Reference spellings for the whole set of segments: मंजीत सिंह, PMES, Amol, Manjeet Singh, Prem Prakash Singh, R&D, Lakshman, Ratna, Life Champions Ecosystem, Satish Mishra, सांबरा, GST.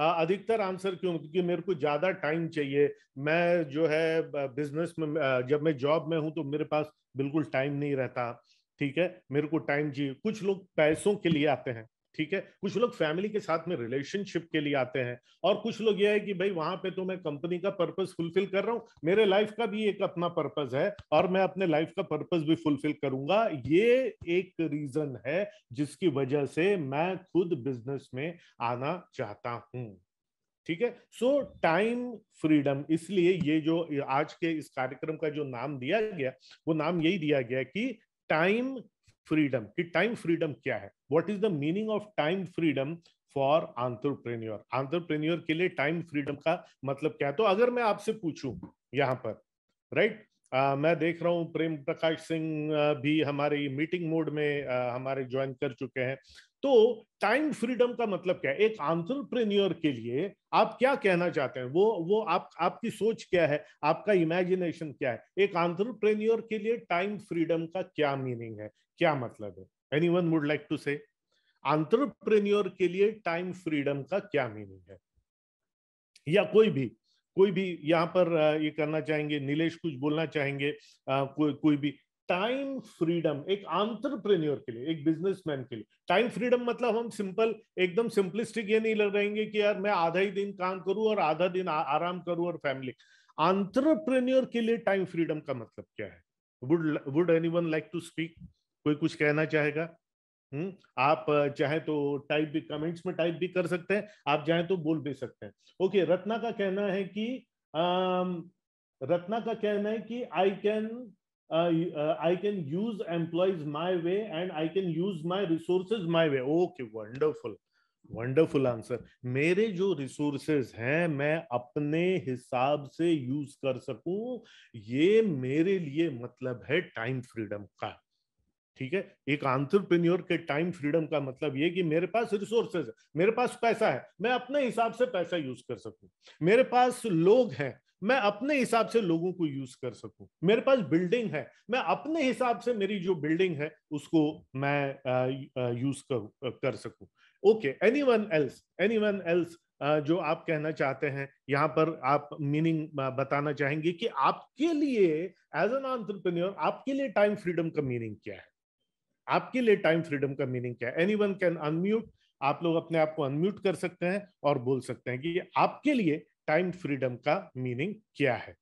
अधिकतर आंसर क्यों? क्योंकि मेरे को ज़्यादा टाइम चाहिए, मैं जो है बिजनेस में, जब मैं जॉब में हूँ तो मेरे पास बिल्कुल टाइम नहीं रहता, ठीक है, मेरे को टाइम चाहिए। कुछ लोग पैसों के लिए आते हैं, ठीक है, कुछ लोग फैमिली के साथ में रिलेशनशिप के लिए आते हैं, और कुछ लोग यह है कि भाई वहां पे तो मैं कंपनी का पर्पस फुलफिल कर रहा हूँ, मेरे लाइफ का भी एक अपना पर्पस है और मैं अपने लाइफ का पर्पस भी फुलफिल करूंगा। ये एक रीजन है जिसकी वजह से मैं खुद बिजनेस में आना चाहता हूँ, ठीक है। सो टाइम फ्रीडम, इसलिए ये जो आज के इस कार्यक्रम का जो नाम दिया गया वो नाम यही दिया गया कि टाइम फ्रीडम, कि टाइम फ्रीडम क्या है, what is the meaning of time freedom for entrepreneur. Entrepreneur के लिए टाइम फ्रीडम का मतलब क्या है? तो अगर मैं आपसे पूछूं यहाँ पर, राइट, मैं देख रहा हूँ प्रेम प्रकाश सिंह भी हमारे मीटिंग मोड में हमारे ज्वाइन कर चुके हैं, तो टाइम फ्रीडम का मतलब क्या है एक एंटरप्रेन्योर के लिए? आप क्या कहना चाहते हैं? वो आपकी सोच क्या है, आपका इमेजिनेशन क्या है? एक एंटरप्रेन्योर के लिए टाइम फ्रीडम का क्या मीनिंग है, क्या मतलब है? Anyone would like to say entrepreneur के लिए टाइम फ्रीडम का क्या मीनिंग है? या कोई भी यहाँ पर ये करना चाहेंगे, नीलेश कुछ बोलना चाहेंगे, कोई भी टाइम फ्रीडम एक एंटरप्रेन्योर के लिए, एक बिजनेसमैन के लिए टाइम फ्रीडम मतलब हम सिंपल, एकदम सिंपलिस्टिक ये नहीं लग रहेंगे कि यार मैं आधा ही दिन काम करूं और आधा दिन आराम करूं और फैमिली। एंटरप्रेन्योर के लिए टाइम फ्रीडम का मतलब क्या है? Would anyone like to speak? कोई कुछ कहना चाहेगा? आप चाहे तो टाइप भी, कमेंट्स में टाइप भी कर सकते हैं, आप चाहे तो बोल भी सकते हैं। ओके, रत्ना का कहना है कि I can use employees my way and I can use my resources my way. Okay, wonderful, wonderful answer. मेरे जो resources हैं मैं अपने हिसाब से use कर सकूं, ये मेरे लिए मतलब है time freedom का, ठीक है। एक एंटरप्रेन्योर के टाइम फ्रीडम का मतलब ये कि मेरे पास रिसोर्सेज है, मेरे पास पैसा है, मैं अपने हिसाब से पैसा यूज कर सकूं, मेरे पास लोग हैं, मैं अपने हिसाब से लोगों को यूज कर सकूं, मेरे पास बिल्डिंग है, मैं अपने हिसाब से मेरी जो बिल्डिंग है उसको मैं यूज कर सकूं। ओके, एनीवन एल्स जो आप कहना चाहते हैं यहाँ पर, आप मीनिंग बताना चाहेंगे कि आपके लिए एज एन एंटरप्रेन्योर आपके लिए टाइम फ्रीडम का मीनिंग क्या है? आपके लिए टाइम फ्रीडम का मीनिंग क्या है? एनीवन कैन अनम्यूट, आप लोग अपने आप को अनम्यूट कर सकते हैं और बोल सकते हैं कि आपके लिए टाइम फ्रीडम का मीनिंग क्या है।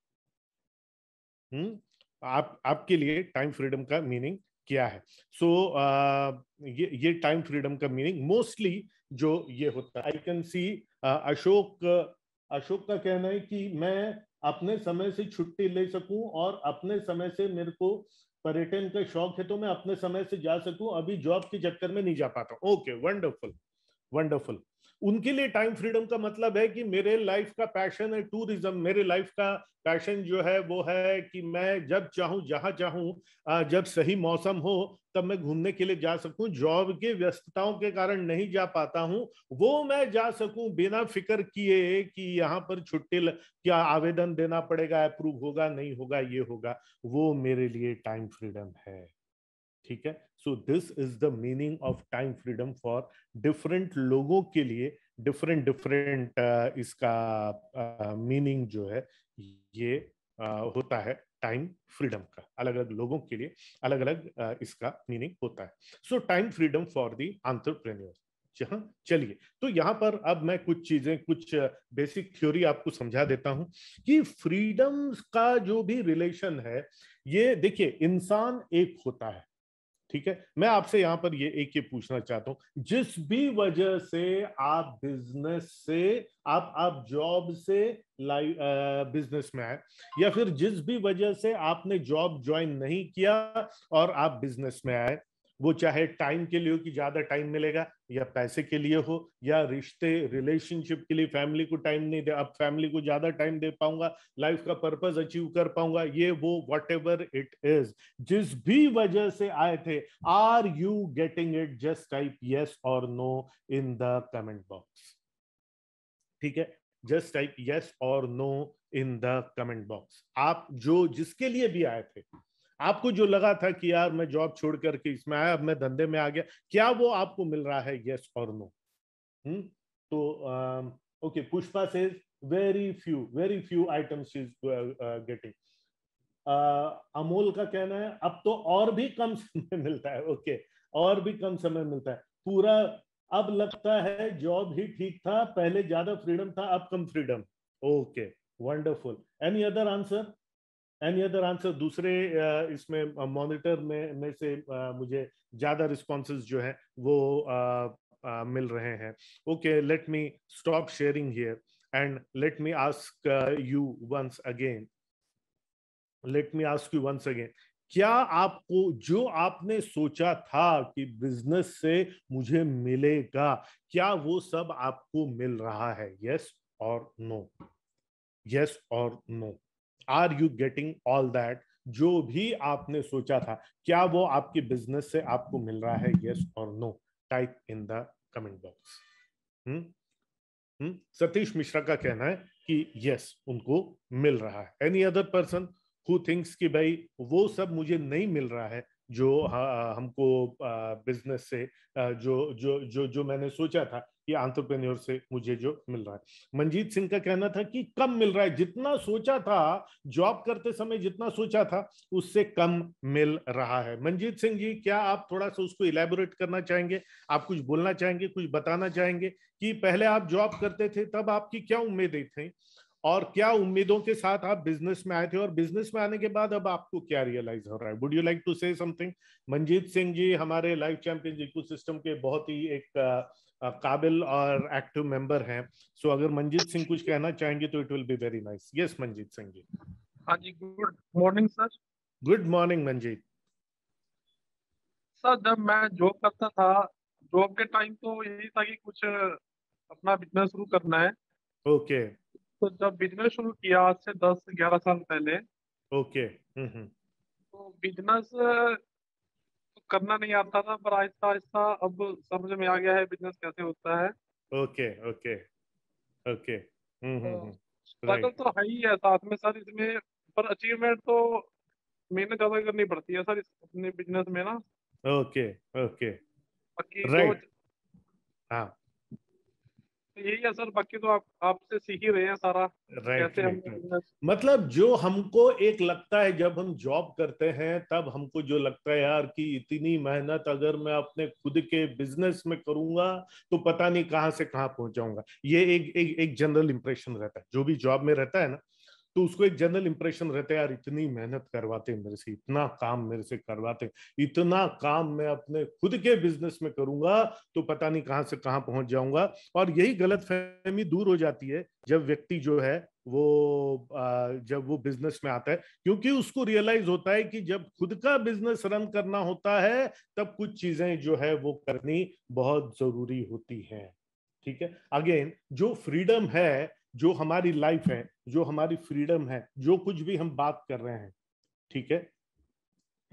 आपके लिए टाइम फ्रीडम का मीनिंग क्या है? सो ये टाइम फ्रीडम का मीनिंग मोस्टली जो ये होता है। आई कैन सी अशोक का कहना है कि मैं अपने समय से छुट्टी ले सकूं और अपने समय से, मेरे को पर्यटन का शौक है तो मैं अपने समय से जा सकूं, अभी जॉब के चक्कर में नहीं जा पाता। Okay, wonderful wonderful. उनके लिए टाइम फ्रीडम का मतलब है कि मेरे लाइफ का पैशन है टूरिज्म, मेरे लाइफ का पैशन जो है वो है कि मैं जब चाहूं, जहां चाहूं, जब सही मौसम हो तब मैं घूमने के लिए जा सकूं, जॉब के व्यस्तताओं के कारण नहीं जा पाता हूं, वो मैं जा सकूं बिना फिक्र किए कि यहाँ पर छुट्टी क्या आवेदन देना पड़ेगा, अप्रूव होगा नहीं होगा, ये होगा, वो मेरे लिए टाइम फ्रीडम है, ठीक है। So this is the meaning of time freedom for different लोगों के लिए डिफरेंट इसका मीनिंग जो है ये होता है टाइम फ्रीडम का, अलग अलग लोगों के लिए अलग अलग इसका मीनिंग होता है। So time freedom for the entrepreneur. चलिए, तो यहाँ पर अब मैं कुछ चीजें, कुछ बेसिक थ्योरी आपको समझा देता हूं कि फ्रीडम्स का जो भी रिलेशन है, ये देखिए इंसान एक होता है, ठीक है। मैं आपसे यहाँ पर ये पूछना चाहता हूं, जिस भी वजह से आप बिजनेस से, आप जॉब से बिजनेस में आए, या फिर जिस भी वजह से आपने जॉब ज्वाइन नहीं किया और आप बिजनेस में आए, वो चाहे टाइम के लिए हो कि ज्यादा टाइम मिलेगा, या पैसे के लिए हो, या रिश्ते रिलेशनशिप के लिए, फैमिली को टाइम नहीं दे, अब फैमिली को ज्यादा टाइम दे पाऊंगा, लाइफ का पर्पस अचीव कर पाऊंगा, ये वो व्हाटएवर इट इज, जिस भी वजह से आए थे, are you getting it? Just type yes और no in the comment box, ठीक है, जस्ट टाइप यस और no in the comment box. आप जो जिसके लिए भी आए थे, आपको जो लगा था कि यार मैं जॉब छोड़ करके इसमें आया, अब मैं धंधे में आ गया, क्या वो आपको मिल रहा है? यस और नो। तो Okay, Pushpa says very few items she is getting. Amol का कहना है अब तो और भी कम समय मिलता है. ओके, और भी कम समय मिलता है. पूरा अब लगता है जॉब ही ठीक था, पहले ज्यादा फ्रीडम था, अब कम freedom. Okay, wonderful. Any other answer? Any other answer? दूसरे इसमें मॉनिटर में से मुझे ज्यादा रिस्पॉन्सेस जो है वो मिल रहे हैं. Okay, let me stop sharing here and let me ask you once again. क्या आपको जो आपने सोचा था कि बिजनेस से मुझे मिलेगा, क्या वो सब आपको मिल रहा है? यस और नो, यस और no. Are you getting all that जो भी आपने सोचा था, क्या वो आपके बिजनेस से आपको मिल रहा है? यस और no. Type in the comment box. Satish Mishra का कहना है कि यस, उनको मिल रहा है. Any other person who thinks कि भाई वो सब मुझे नहीं मिल रहा है जो हमको बिजनेस से जो मैंने सोचा था कि एंटरप्रेन्योर से मुझे जो मिल रहा है. मंजीत सिंह का कहना था कि कम मिल रहा है, जितना सोचा था जॉब करते समय, जितना सोचा था उससे कम मिल रहा है. मंजीत सिंह जी, क्या आप थोड़ा सा उसको इलैबोरेट करना चाहेंगे? आप कुछ बोलना चाहेंगे, कुछ बताना चाहेंगे कि पहले आप जॉब करते थे तब आपकी क्या उम्मीदें थी और क्या उम्मीदों के साथ आप बिजनेस में आए थे, और बिजनेस में आने के बाद अब आपको क्या रियलाइज हो रहा है? Would you like to say something? मंजीत सिंह ji हमारे लाइफ चैंपियंस इकोसिस्टम के बहुत ही एक काबिल और एक्टिव मेंबर हैं. सो अगर मंजीत सिंह कुछ कहना चाहेंगे तो it will be very nice. Yes मंजीत सिंह ji. हाँ जी, good morning sir. Good morning Manjeet sir. जब मैं जॉब करता था, जॉब के टाइम तो यही था कि कुछ अपना बिजनेस शुरू करना है. ओके तो जब बिजनेस शुरू किया आज से 10-11 साल पहले, ओके, तो बिजनेस करना नहीं आता था, पर आहिस्ता आहिस्ता अब समझ में आ गया है बिजनेस कैसे होता है. Okay okay okay. तो है ही है साथ में सर इसमें, पर अचीवमेंट तो मेहनत ज्यादा करनी पड़ती है सर अपने बिजनेस में ना. Okay okay, right. हाँ यही है सर. बाकी तो आपसे सीख ही रहे हैं सारा. right. मतलब जो हमको एक लगता है जब हम जॉब करते हैं, तब हमको जो लगता है यार कि इतनी मेहनत अगर मैं अपने खुद के बिजनेस में करूंगा तो पता नहीं कहाँ से कहाँ पहुंच जाऊंगा. ये एक जनरल इंप्रेशन रहता है जो भी जॉब में रहता है ना, तो उसको एक जनरल इंप्रेशन रहता है यार इतनी मेहनत करवाते मेरे से, इतना काम मेरे से करवाते, इतना काम मैं अपने खुद के बिजनेस में करूंगा तो पता नहीं कहां से कहां पहुंच जाऊंगा. और यही गलतफहमी दूर हो जाती है जब व्यक्ति जो है वो जब वो बिजनेस में आता है, क्योंकि उसको रियलाइज होता है कि जब खुद का बिजनेस रन करना होता है तब कुछ चीजें जो है वो करनी बहुत जरूरी होती है. ठीक है. अगेन जो फ्रीडम है, जो हमारी लाइफ है, जो हमारी फ्रीडम है, जो कुछ भी हम बात कर रहे हैं, ठीक है,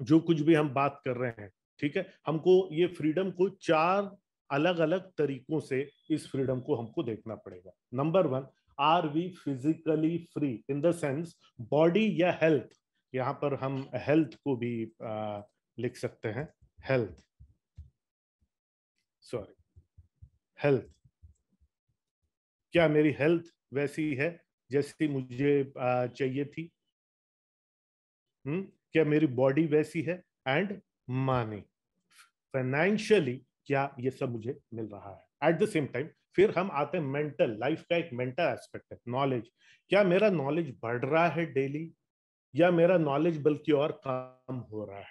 जो कुछ भी हम बात कर रहे हैं, ठीक है, हमको ये फ्रीडम को 4 अलग अलग तरीकों से इस फ्रीडम को हमको देखना पड़ेगा. Number 1, are we physically free in the sense body या हेल्थ. यहाँ पर हम हेल्थ को भी लिख सकते हैं. Health, sorry, health. क्या मेरी हेल्थ वैसी है जैसी मुझे चाहिए थी? क्या मेरी बॉडी वैसी है? एंड मनी, फाइनेंशियली क्या ये सब मुझे मिल रहा है? एट द सेम टाइम फिर हम आते हैं मेंटल. लाइफ का एक मेंटल एस्पेक्ट है नॉलेज. क्या मेरा नॉलेज बढ़ रहा है डेली, या मेरा नॉलेज बल्कि और कम हो रहा है?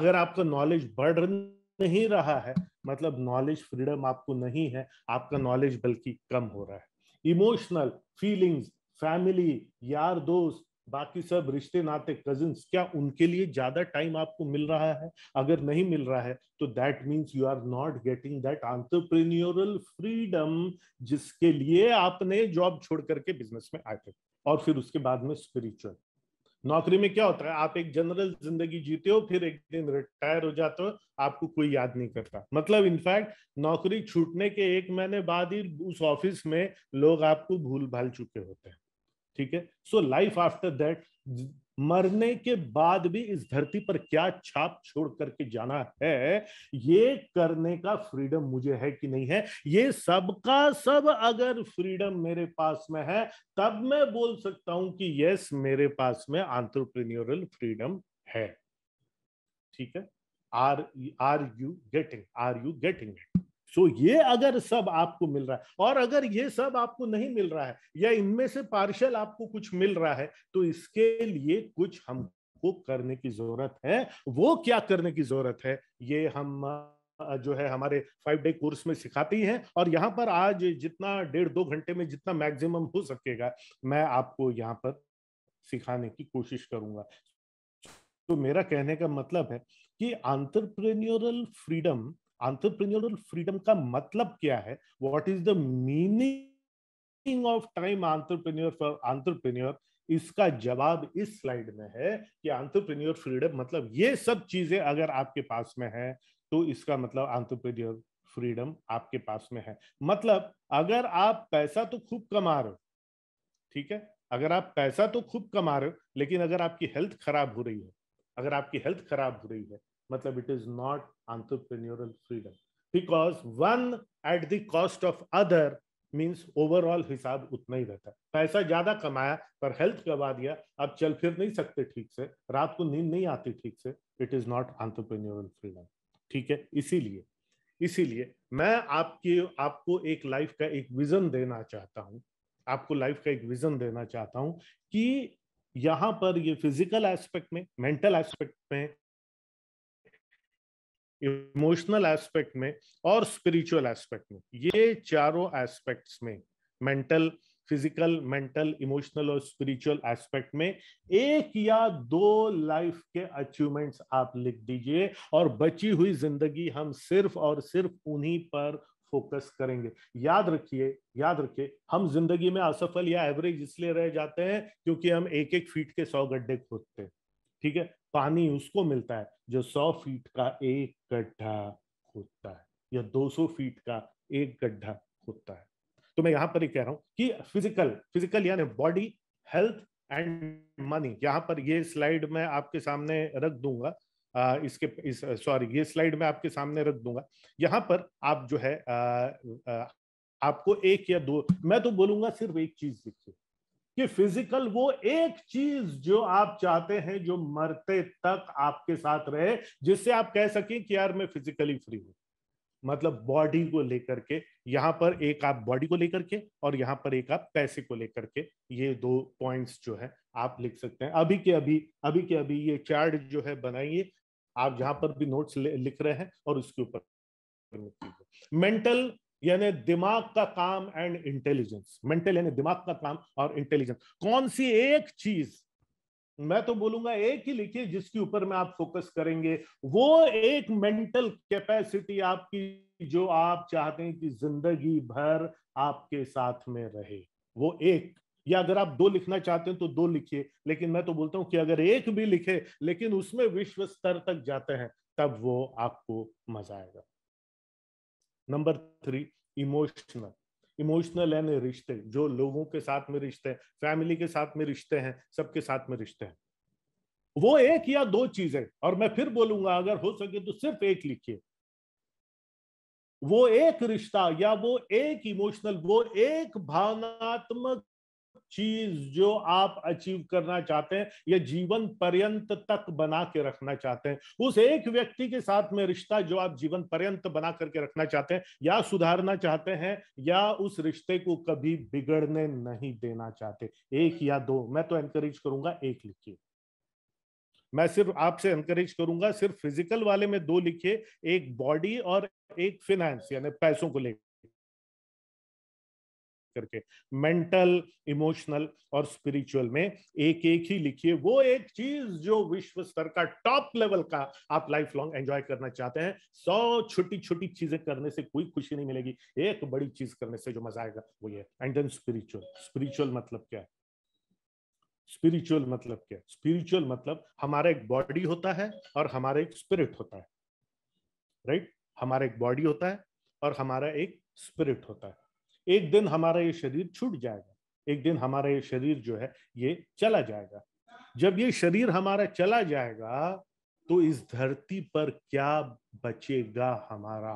अगर आपका नॉलेज बढ़ नहीं रहा है, मतलब नॉलेज फ्रीडम आपको नहीं है, आपका नॉलेज बल्कि कम हो रहा है. इमोशनल फीलिंग्स, फैमिली, यार दोस्त, बाकी सब रिश्ते नाते, कजिन्स, क्या उनके लिए ज्यादा टाइम आपको मिल रहा है? अगर नहीं मिल रहा है तो that means you are not getting that entrepreneurial freedom जिसके लिए आपने जॉब छोड़ करके बिजनेस में आए थे. और फिर उसके बाद में स्पिरिचुअल. नौकरी में क्या होता है, आप एक जनरल जिंदगी जीते हो, फिर एक दिन रिटायर हो जाते हो, आपको कोई याद नहीं करता. मतलब इनफैक्ट नौकरी छूटने के 1 महीने बाद ही उस ऑफिस में लोग आपको भूल भाल चुके होते हैं. ठीक है। सो लाइफ आफ्टर दैट, मरने के बाद भी इस धरती पर क्या छाप छोड़ करके जाना है, ये करने का फ्रीडम मुझे है कि नहीं है। ये सबका सब अगर फ्रीडम मेरे पास में है तब मैं बोल सकता हूं कि यस, मेरे पास में एंटरप्रेन्योरल फ्रीडम है। ठीक है, are you getting it. So ये अगर सब आपको मिल रहा है, और अगर ये सब आपको नहीं मिल रहा है या इनमें से पार्शल आपको कुछ मिल रहा है, तो इसके लिए कुछ हमको करने की जरूरत है। वो क्या करने की जरूरत है, ये हम जो है हमारे 5 डे कोर्स में सिखाती हैं, और यहाँ पर आज जितना 1.5-2 घंटे में जितना मैक्सिमम हो सकेगा मैं आपको यहाँ पर सिखाने की कोशिश करूंगा। तो मेरा कहने का मतलब है कि एंटरप्रेन्योरल फ्रीडम का मतलब क्या है, what is the meaning of time entrepreneur for entrepreneur, इसका जवाब इस स्लाइड में है कि एंटरप्रेन्योर फ्रीडम मतलब ये सब चीजें अगर आपके पास में है तो इसका मतलब एंटरप्रेन्योर फ्रीडम आपके पास में है। मतलब अगर आप पैसा तो खूब कमा रहे हो, ठीक है, अगर आप पैसा तो खूब कमा रहे हो, लेकिन अगर आपकी हेल्थ खराब हो रही है, मतलब it is not entrepreneurial freedom because one at the cost of other means overall हिसाब उतना ही रहता है। पैसा ज्यादा कमाया पर हेल्थ गवा दिया, आप चल फिर नहीं सकते ठीक से, रात को नींद नहीं आती ठीक से, it is not entrepreneurial freedom. ठीक है, इसीलिए मैं आपको एक लाइफ का एक विजन देना चाहता हूँ कि यहाँ पर ये फिजिकल एस्पेक्ट में, मेंटल एस्पेक्ट में, इमोशनल एस्पेक्ट में और स्पिरिचुअल एस्पेक्ट में, ये चारों एस्पेक्ट्स में, फिजिकल, मेंटल, इमोशनल और स्पिरिचुअल एस्पेक्ट में 1 या 2 लाइफ के अचीवमेंट्स आप लिख दीजिए, और बची हुई जिंदगी हम सिर्फ और सिर्फ उन्हीं पर फोकस करेंगे। याद रखिए, हम जिंदगी में असफल या एवरेज इसलिए रह जाते हैं क्योंकि हम 1-1 फीट के 100 गड्ढे खोदते हैं। ठीक है, पानी उसको मिलता है जो 100 फीट का 1 गड्ढा खोदता है या 200 फीट का 1 गड्ढा खोदता है। तो मैं यहाँ पर ही कह रहा हूँ कि फिजिकल यानी बॉडी, हेल्थ एंड मनी। यहाँ पर ये स्लाइड में आपके सामने रख दूंगा, ये स्लाइड में आपके सामने रख दूंगा। यहाँ पर आप जो है आपको 1 या 2, मैं तो बोलूंगा सिर्फ एक चीज लिखिए कि फिजिकल वो एक चीज जो आप चाहते हैं जो मरते तक आपके साथ रहे, जिससे आप कह सकें कि यार मैं फिजिकली फ्री हूं। मतलब बॉडी को लेकर के, यहाँ पर एक आप बॉडी को लेकर के और यहाँ पर एक आप पैसे को लेकर के, ये 2 पॉइंट्स जो है आप लिख सकते हैं। अभी के अभी ये चार्ट जो है बनाइए, आप जहां पर भी नोट्स लिख रहे हैं और उसके ऊपर। मेंटल यानी दिमाग का काम एंड इंटेलिजेंस, और इंटेलिजेंस, कौन सी एक चीज, मैं तो बोलूंगा एक ही लिखिए जिसके ऊपर में आप फोकस करेंगे, वो एक मेंटल कैपेसिटी आपकी जो आप चाहते हैं कि जिंदगी भर आपके साथ में रहे, वो एक, या अगर आप 2 लिखना चाहते हैं तो 2 लिखिए, लेकिन मैं तो बोलता हूं कि अगर 1 भी लिखे लेकिन उसमें विश्व स्तर तक जाते हैं तब वो आपको मजा आएगा। नंबर 3, इमोशनल यानी रिश्ते, जो लोगों के साथ में रिश्ते हैं, फैमिली के साथ में रिश्ते हैं, सबके साथ में रिश्ते हैं, वो 1 या 2 चीजें, और मैं फिर बोलूंगा अगर हो सके तो सिर्फ 1 लिखिए। वो 1 रिश्ता या वो 1 इमोशनल, वो 1 भावनात्मक चीज जो आप अचीव करना चाहते हैं या जीवन पर्यंत तक बना के रखना चाहते हैं, उस 1 व्यक्ति के साथ में रिश्ता जो आप जीवन पर्यंत बना करके रखना चाहते हैं या सुधारना चाहते हैं या उस रिश्ते को कभी बिगड़ने नहीं देना चाहते, 1 या 2, मैं तो एनकरेज करूंगा 1 लिखिए। मैं सिर्फ आपसे एनकरेज करूंगा सिर्फ फिजिकल वाले में 2 लिखिए, 1 बॉडी और 1 फिनेंस यानी पैसों को लेकर करके। मेंटल, इमोशनल और स्पिरिचुअल में 1-1 ही लिखिए, वो 1 चीज जो विश्व स्तर का, टॉप लेवल का आप लाइफ लॉन्ग एंजॉय करना चाहते हैं। 100 छोटी छोटी चीजें करने से कोई खुशी नहीं मिलेगी, 1 बड़ी चीज करने से जो मजा आएगा वो ये। एंड देन स्पिरिचुअल मतलब क्या है, स्पिरिचुअल मतलब हमारा एक बॉडी होता है और हमारा एक स्पिरिट होता है, राइट? हमारा एक बॉडी होता है और हमारा एक स्पिरिट होता है। एक दिन हमारा ये शरीर छूट जाएगा, एक दिन हमारा शरीर जो है ये चला जाएगा। जब ये शरीर हमारा चला जाएगा तो इस धरती पर क्या बचेगा हमारा,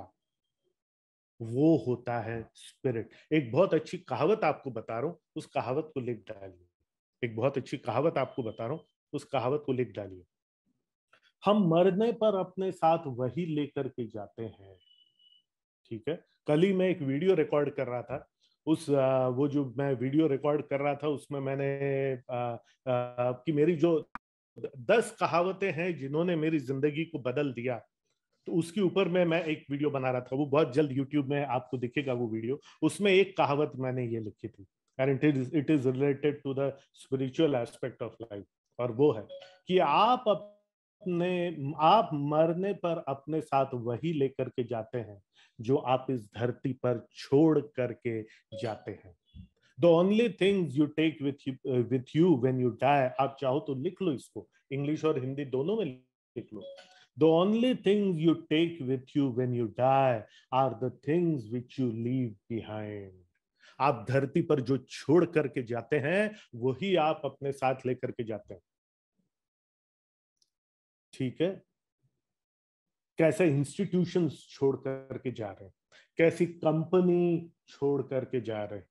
वो होता है स्पिरिट। एक बहुत अच्छी कहावत आपको बता रहा हूं, उस कहावत को लिख डालिए। एक बहुत अच्छी कहावत आपको बता रहा हूं, उस कहावत को लिख डालिए। हम मरने पर अपने साथ वही लेकर के जाते हैं। ठीक है, कल ही मैं एक वीडियो रिकॉर्ड कर रहा था, उस वो जो मैं वीडियो रिकॉर्ड कर रहा था उसमें मैंने कि मेरी जो 10 कहावतें हैं जिन्होंने मेरी जिंदगी को बदल दिया, तो उसके ऊपर मैं एक वीडियो बना रहा था। वो बहुत जल्द यूट्यूब में आपको दिखेगा वो वीडियो। उसमें एक कहावत मैंने ये लिखी थी and it is related to the spiritual aspect of life, और वो है कि आप मरने पर अपने साथ वही लेकर के जाते हैं जो आप इस धरती पर छोड़ करके जाते हैं। The only things you take with you when you die, आप चाहो तो लिख लो इसको, इंग्लिश और हिंदी दोनों में लिख लो। The only things you take with you when you die are the things which you leave behind. आप धरती पर जो छोड़ करके जाते हैं वही आप अपने साथ लेकर के जाते हैं। ठीक है, कैसे इंस्टीट्यूशंस छोड़ करके जा रहे हैं, कैसी कंपनी छोड़ करके जा रहे हैं,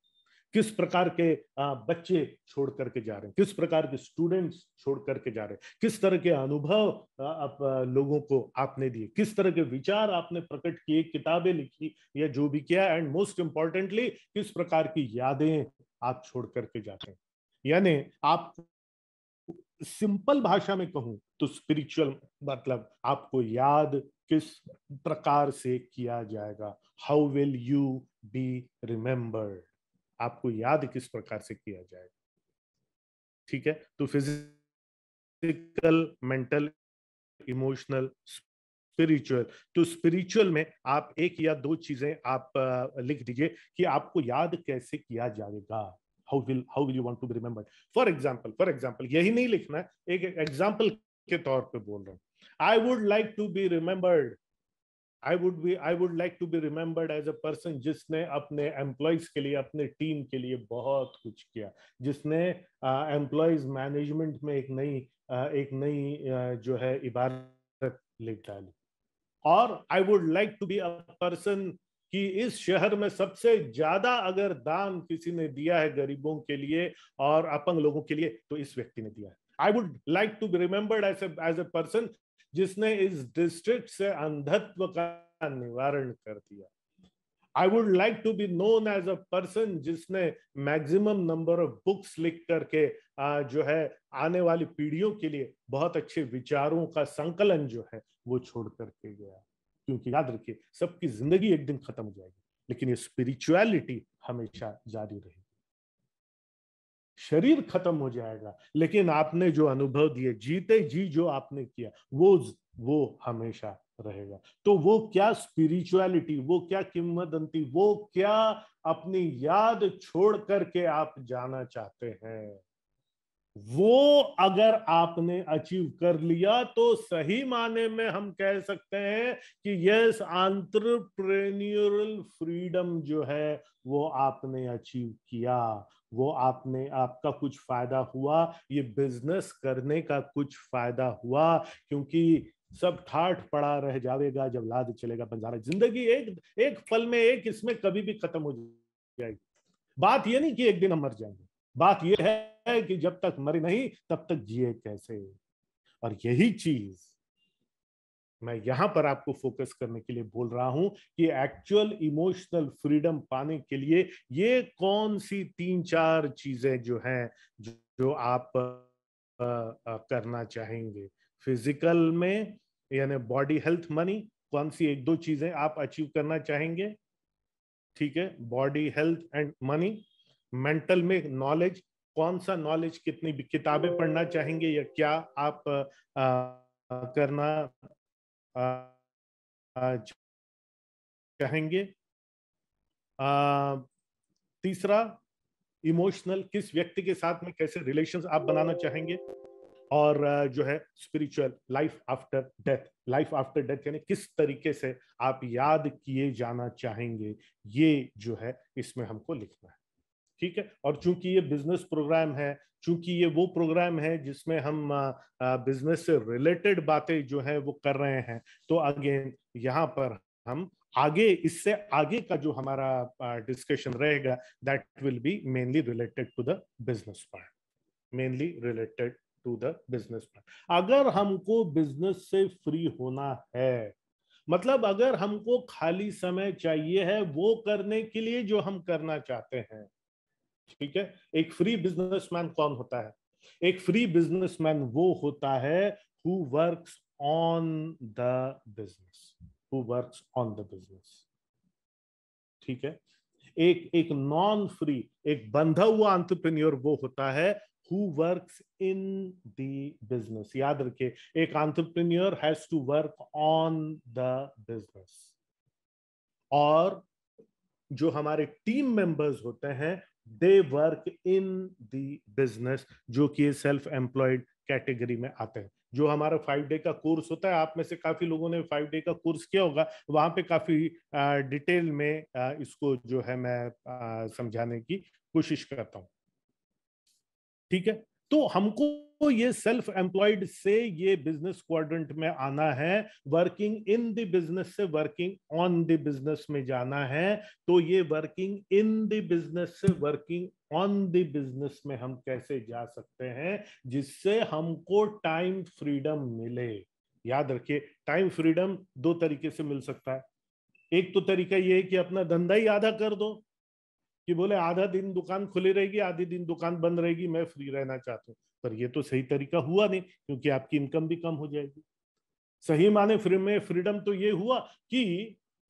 किस प्रकार के बच्चे छोड़ करके जा रहे हैं, किस प्रकार के स्टूडेंट्स छोड़ करके जा रहे हैं, किस तरह के अनुभव आप लोगों को आपने दिए, किस तरह के विचार आपने प्रकट किए, किताबें लिखी या जो भी किया, एंड मोस्ट इम्पॉर्टेंटली किस प्रकार की यादें आप छोड़ करके जाते हैं। यानी आप सिंपल भाषा में कहूं तो स्पिरिचुअल मतलब आपको याद किस प्रकार से किया जाएगा, how will you be remembered, आपको याद किस प्रकार से किया जाएगा। ठीक है, तो फिजिकल, मेंटल, इमोशनल, स्पिरिचुअल। तो स्पिरिचुअल में आप एक या दो चीजें आप लिख दीजिए कि आपको याद कैसे किया जाएगा, how will you want to be remembered. For example यही नहीं लिखना है, एक एग्जांपल के तौर पे बोल रहा हूं। I would like to be remembered as a person जिसने अपने एम्प्लॉयज के लिए, अपने टीम के लिए बहुत कुछ किया, जिसने एम्प्लॉयज मैनेजमेंट में एक नई जो है इबारत लिख डाली। और I would like to be a person कि इस शहर में सबसे ज्यादा अगर दान किसी ने दिया है गरीबों के लिए और अपंग लोगों के लिए तो इस व्यक्ति ने दिया है। I would like to be remembered as a person जिसने इस डिस्ट्रिक्ट से अंधत्व का निवारण कर दिया। I would like to be known as a person जिसने मैक्सिमम नंबर ऑफ बुक्स लिख करके जो है आने वाली पीढ़ियों के लिए बहुत अच्छे विचारों का संकलन जो है वो छोड़ करके गया। क्योंकि याद रखिए, सबकी जिंदगी एक दिन खत्म हो जाएगी, लेकिन ये स्पिरिचुअलिटी हमेशा जारी रहेगी। शरीर खत्म हो जाएगा, लेकिन आपने जो अनुभव दिए, जीते जी जो आपने किया, वो हमेशा रहेगा। तो वो क्या स्पिरिचुअलिटी, वो क्या किंवदंती, वो क्या अपनी याद छोड़ करके आप जाना चाहते हैं, वो अगर आपने अचीव कर लिया तो सही माने में हम कह सकते हैं कि यस, एंटरप्रेन्योरल फ्रीडम जो है वो आपने अचीव किया, वो आपने, आपका कुछ फायदा हुआ, ये बिजनेस करने का कुछ फायदा हुआ। क्योंकि सब ठाठ पड़ा रह जाएगा जब लाद चलेगा बंजारा। जिंदगी एक पल में, एक इसमें कभी भी खत्म हो जाएगी। बात ये नहीं कि एक दिन हम मर जाएंगे, बात ये है कि जब तक मरे नहीं तब तक जिए कैसे। और यही चीज मैं यहां पर आपको फोकस करने के लिए बोल रहा हूं कि एक्चुअल इमोशनल फ्रीडम पाने के लिए ये कौन सी 3-4 चीजें जो हैं जो आप करना चाहेंगे। फिजिकल में यानी बॉडी, हेल्थ, मनी, कौन सी 1-2 चीजें आप अचीव करना चाहेंगे। ठीक है, body, health and money. Mental में नॉलेज, कौन सा नॉलेज, कितनी किताबें पढ़ना चाहेंगे या क्या आप करना चाहेंगे। तीसरा, इमोशनल, किस व्यक्ति के साथ में कैसे रिलेशंस आप बनाना चाहेंगे। और जो है स्पिरिचुअल, लाइफ आफ्टर डेथ यानी किस तरीके से आप याद किए जाना चाहेंगे, ये जो है इसमें हमको लिखना है। ठीक है। और चूंकि ये बिजनेस प्रोग्राम है, चूंकि ये वो प्रोग्राम है जिसमें हम बिजनेस से रिलेटेड बातें जो है वो कर रहे हैं, तो अगेन यहाँ पर हम आगे इससे आगे का जो हमारा डिस्कशन रहेगा that will be mainly related to the business part, mainly related to the business part. अगर हमको बिजनेस से फ्री होना है, मतलब अगर हमको खाली समय चाहिए है वो करने के लिए जो हम करना चाहते हैं, ठीक है। एक फ्री बिजनेसमैन कौन होता है? एक फ्री बिजनेसमैन वो होता है who works on the business, who works on the business, ठीक है। एक नॉन फ्री, एक बंधा हुआ एंटरप्रेन्योर वो होता है who works in the business। याद रखिए, एक entrepreneur has to work on the business। और जो हमारे टीम मेंबर्स होते हैं they work in the business, जो कि सेल्फ एम्प्लॉयड कैटेगरी में आते हैं। जो हमारा 5 डे का कोर्स होता है, आप में से काफी लोगों ने 5 डे का कोर्स किया होगा, वहां पे काफी डिटेल में इसको जो है मैं समझाने की कोशिश करता हूँ, ठीक है। तो हमको ये सेल्फ एम्प्लॉयड से ये बिजनेस क्वाड्रेंट में आना है, वर्किंग इन द बिजनेस से वर्किंग ऑन द बिजनेस में जाना है। तो ये वर्किंग इन द बिजनेस से वर्किंग ऑन द बिजनेस में हम कैसे जा सकते हैं जिससे हमको टाइम फ्रीडम मिले। याद रखिए, टाइम फ्रीडम 2 तरीके से मिल सकता है। एक तो तरीका ये है कि अपना धंधा ही आधा कर दो, कि बोले आधा दिन दुकान खुली रहेगी, आधी दिन दुकान बंद रहेगी, मैं फ्री रहना चाहता हूँ। पर ये तो सही तरीका हुआ नहीं, क्योंकि आपकी इनकम भी कम हो जाएगी। सही माने में फ्रीडम तो ये हुआ कि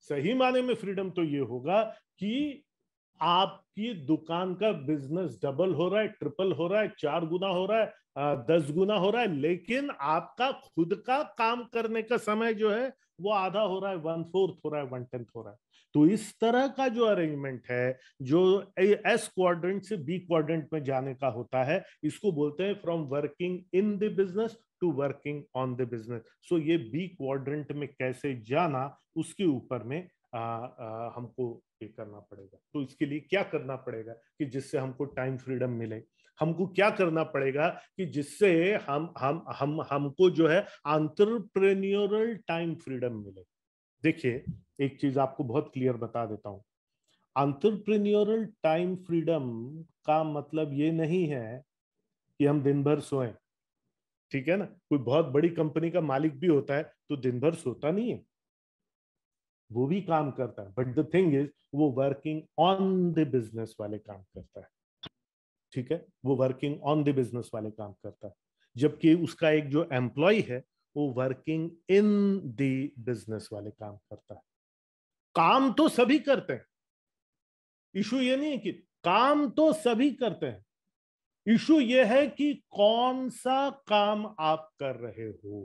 सही माने में फ्रीडम तो ये होगा कि आपकी दुकान का बिजनेस डबल हो रहा है, ट्रिपल हो रहा है, 4 गुना हो रहा है, 10 गुना हो रहा है, लेकिन आपका खुद का काम करने का समय जो है वो आधा हो रहा है, 1/4 हो रहा है, 1/10 हो रहा है। तो इस तरह का जो अरेंजमेंट है जो एस क्वाड्रेंट से बी क्वाड्रेंट में जाने का होता है, इसको बोलते हैं from working in the business to working on the business. So ये बी क्वाड्रेंट में कैसे जाना उसके ऊपर में हमको ये करना पड़ेगा। तो इसके लिए क्या करना पड़ेगा कि जिससे हमको टाइम फ्रीडम मिले? हमको क्या करना पड़ेगा कि जिससे हमको जो है एंटरप्रेन्योरल टाइम फ्रीडम मिले। देखिए, एक चीज आपको बहुत क्लियर बता देता हूं, एंटरप्रेन्योरल टाइम फ्रीडम का मतलब ये नहीं है कि हम दिन भर सोएं, ठीक है ना। कोई बहुत बड़ी कंपनी का मालिक भी होता है तो दिन भर सोता नहीं है, वो भी काम करता है, बट द थिंग इज वो वर्किंग ऑन द बिजनेस वाले काम करता है, ठीक है। वो वर्किंग ऑन द बिजनेस वाले काम करता है, जबकि उसका एक जो एम्प्लॉय है वो वर्किंग इन द बिजनेस वाले काम करता है। काम तो सभी करते हैं, इशू ये नहीं है कि काम तो सभी करते हैं, इशू ये है कि कौन सा काम आप कर रहे हो।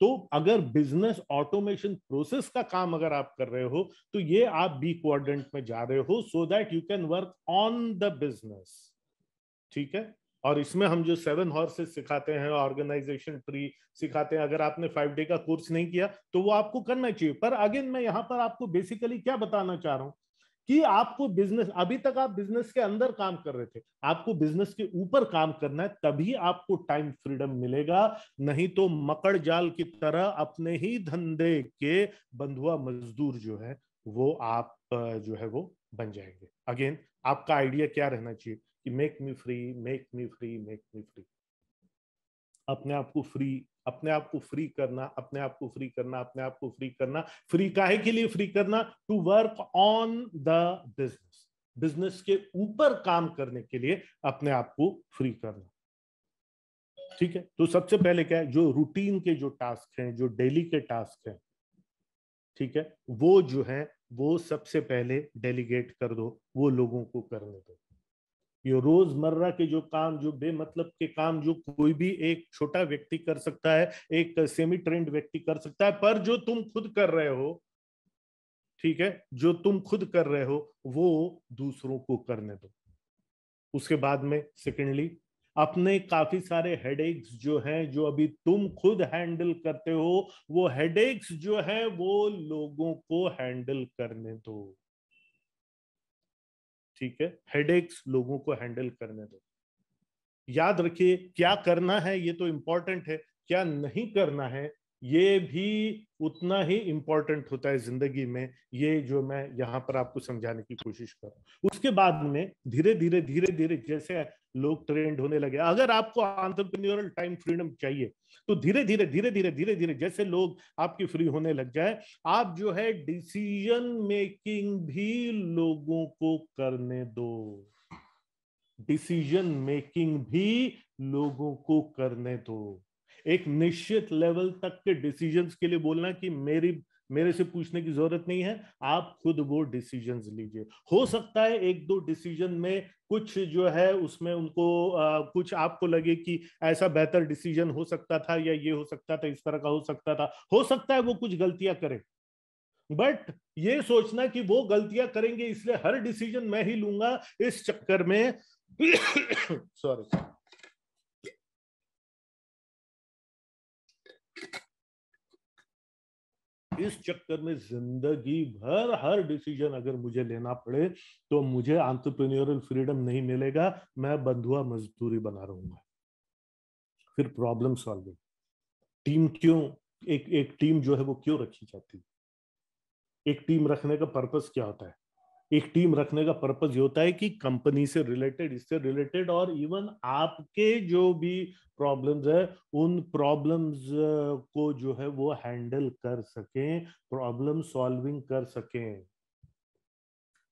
तो अगर बिजनेस ऑटोमेशन प्रोसेस का काम अगर आप कर रहे हो तो ये आप बी क्वाड्रेंट में जा रहे हो, so that you can work on the business, ठीक है। और इसमें हम जो 7 हॉर्सेस सिखाते हैं, ऑर्गेनाइजेशन ट्री सिखाते हैं, अगर आपने 5 डे का कोर्स नहीं किया तो वो आपको करना चाहिए। पर अगेन मैं यहाँ पर आपको बेसिकली क्या बताना चाह रहा हूँ कि आपको बिजनेस, अभी तक आप बिजनेस के अंदर काम कर रहे थे, आपको बिजनेस के ऊपर काम करना है, तभी आपको टाइम फ्रीडम मिलेगा। नहीं तो मकड़ जाल की तरह अपने ही धंधे के बंधुआ मजदूर जो है वो आप जो है वो बन जाएंगे। अगेन आपका आइडिया क्या रहना चाहिए कि make me free, make me free, make me free. अपने आप को फ्री, अपने आप को फ्री करना, अपने आप को फ्री करना, अपने आप को फ्री करना। फ्री काहे के लिए फ्री करना? To work on the business, business के ऊपर काम करने के लिए अपने आप को फ्री करना, ठीक है। तो सबसे पहले क्या है, जो रूटीन के जो टास्क हैं, जो डेली के टास्क हैं, ठीक है, वो जो है वो सबसे पहले डेलीगेट कर दो, वो लोगों को करने दो। ये रोजमर्रा के जो काम, जो बेमतलब के काम, जो कोई भी एक छोटा व्यक्ति कर सकता है, एक सेमी ट्रेंड व्यक्ति कर सकता है, पर जो तुम खुद कर रहे हो, ठीक है, जो तुम खुद कर रहे हो वो दूसरों को करने दो। उसके बाद में सेकेंडली, अपने काफी सारे हेडेक्स जो हैं, जो अभी तुम खुद हैंडल करते हो, वो हेडेक्स जो हैं वो लोगों को हैंडल करने दो। ठीक है, हेडेक्स लोगों को हैंडल करने दो। याद रखिए क्या करना है ये तो इम्पोर्टेंट है, क्या नहीं करना है ये भी उतना ही इम्पोर्टेंट होता है जिंदगी में, ये जो मैं यहाँ पर आपको समझाने की कोशिश कर रहा हूँ। उसके बाद में धीरे धीरे धीरे धीरे जैसे लोग ट्रेंड होने लगे, अगर आपको एंटरप्रेन्योरल टाइम फ्रीडम चाहिए तो धीरे धीरे धीरे धीरे धीरे धीरे जैसे लोग आपकी फ्री होने लग जाए, आप जो है डिसीजन मेकिंग भी लोगों को करने दो, डिसीजन मेकिंग भी लोगों को करने दो। एक निश्चित लेवल तक के डिसीजंस के लिए बोलना कि मेरे से पूछने की जरूरत नहीं है, आप खुद वो डिसीजंस लीजिए। हो सकता है एक दो डिसीजन में कुछ जो है उसमें उनको कुछ आपको लगे कि ऐसा बेहतर डिसीजन हो सकता था या ये हो सकता था, इस तरह का हो सकता था, हो सकता है वो कुछ गलतियां करें, बट ये सोचना कि वो गलतियां करेंगे इसलिए हर डिसीजन मैं ही लूंगा, इस चक्कर में सॉरी इस चक्कर में जिंदगी भर हर डिसीजन अगर मुझे लेना पड़े तो मुझे एंटरप्रेन्योरल फ्रीडम नहीं मिलेगा, मैं बंधुआ मजदूरी बना रहूंगा। फिर प्रॉब्लम सॉल्विंग टीम क्यों, एक टीम जो है वो क्यों रखी जाती है? एक टीम रखने का पर्पस क्या होता है? एक टीम रखने का पर्पस ये होता है कि कंपनी से रिलेटेड, इससे रिलेटेड और इवन आपके जो भी प्रॉब्लम्स है उन प्रॉब्लम्स को जो है वो हैंडल कर सकें, प्रॉब्लम सॉल्विंग कर सकें,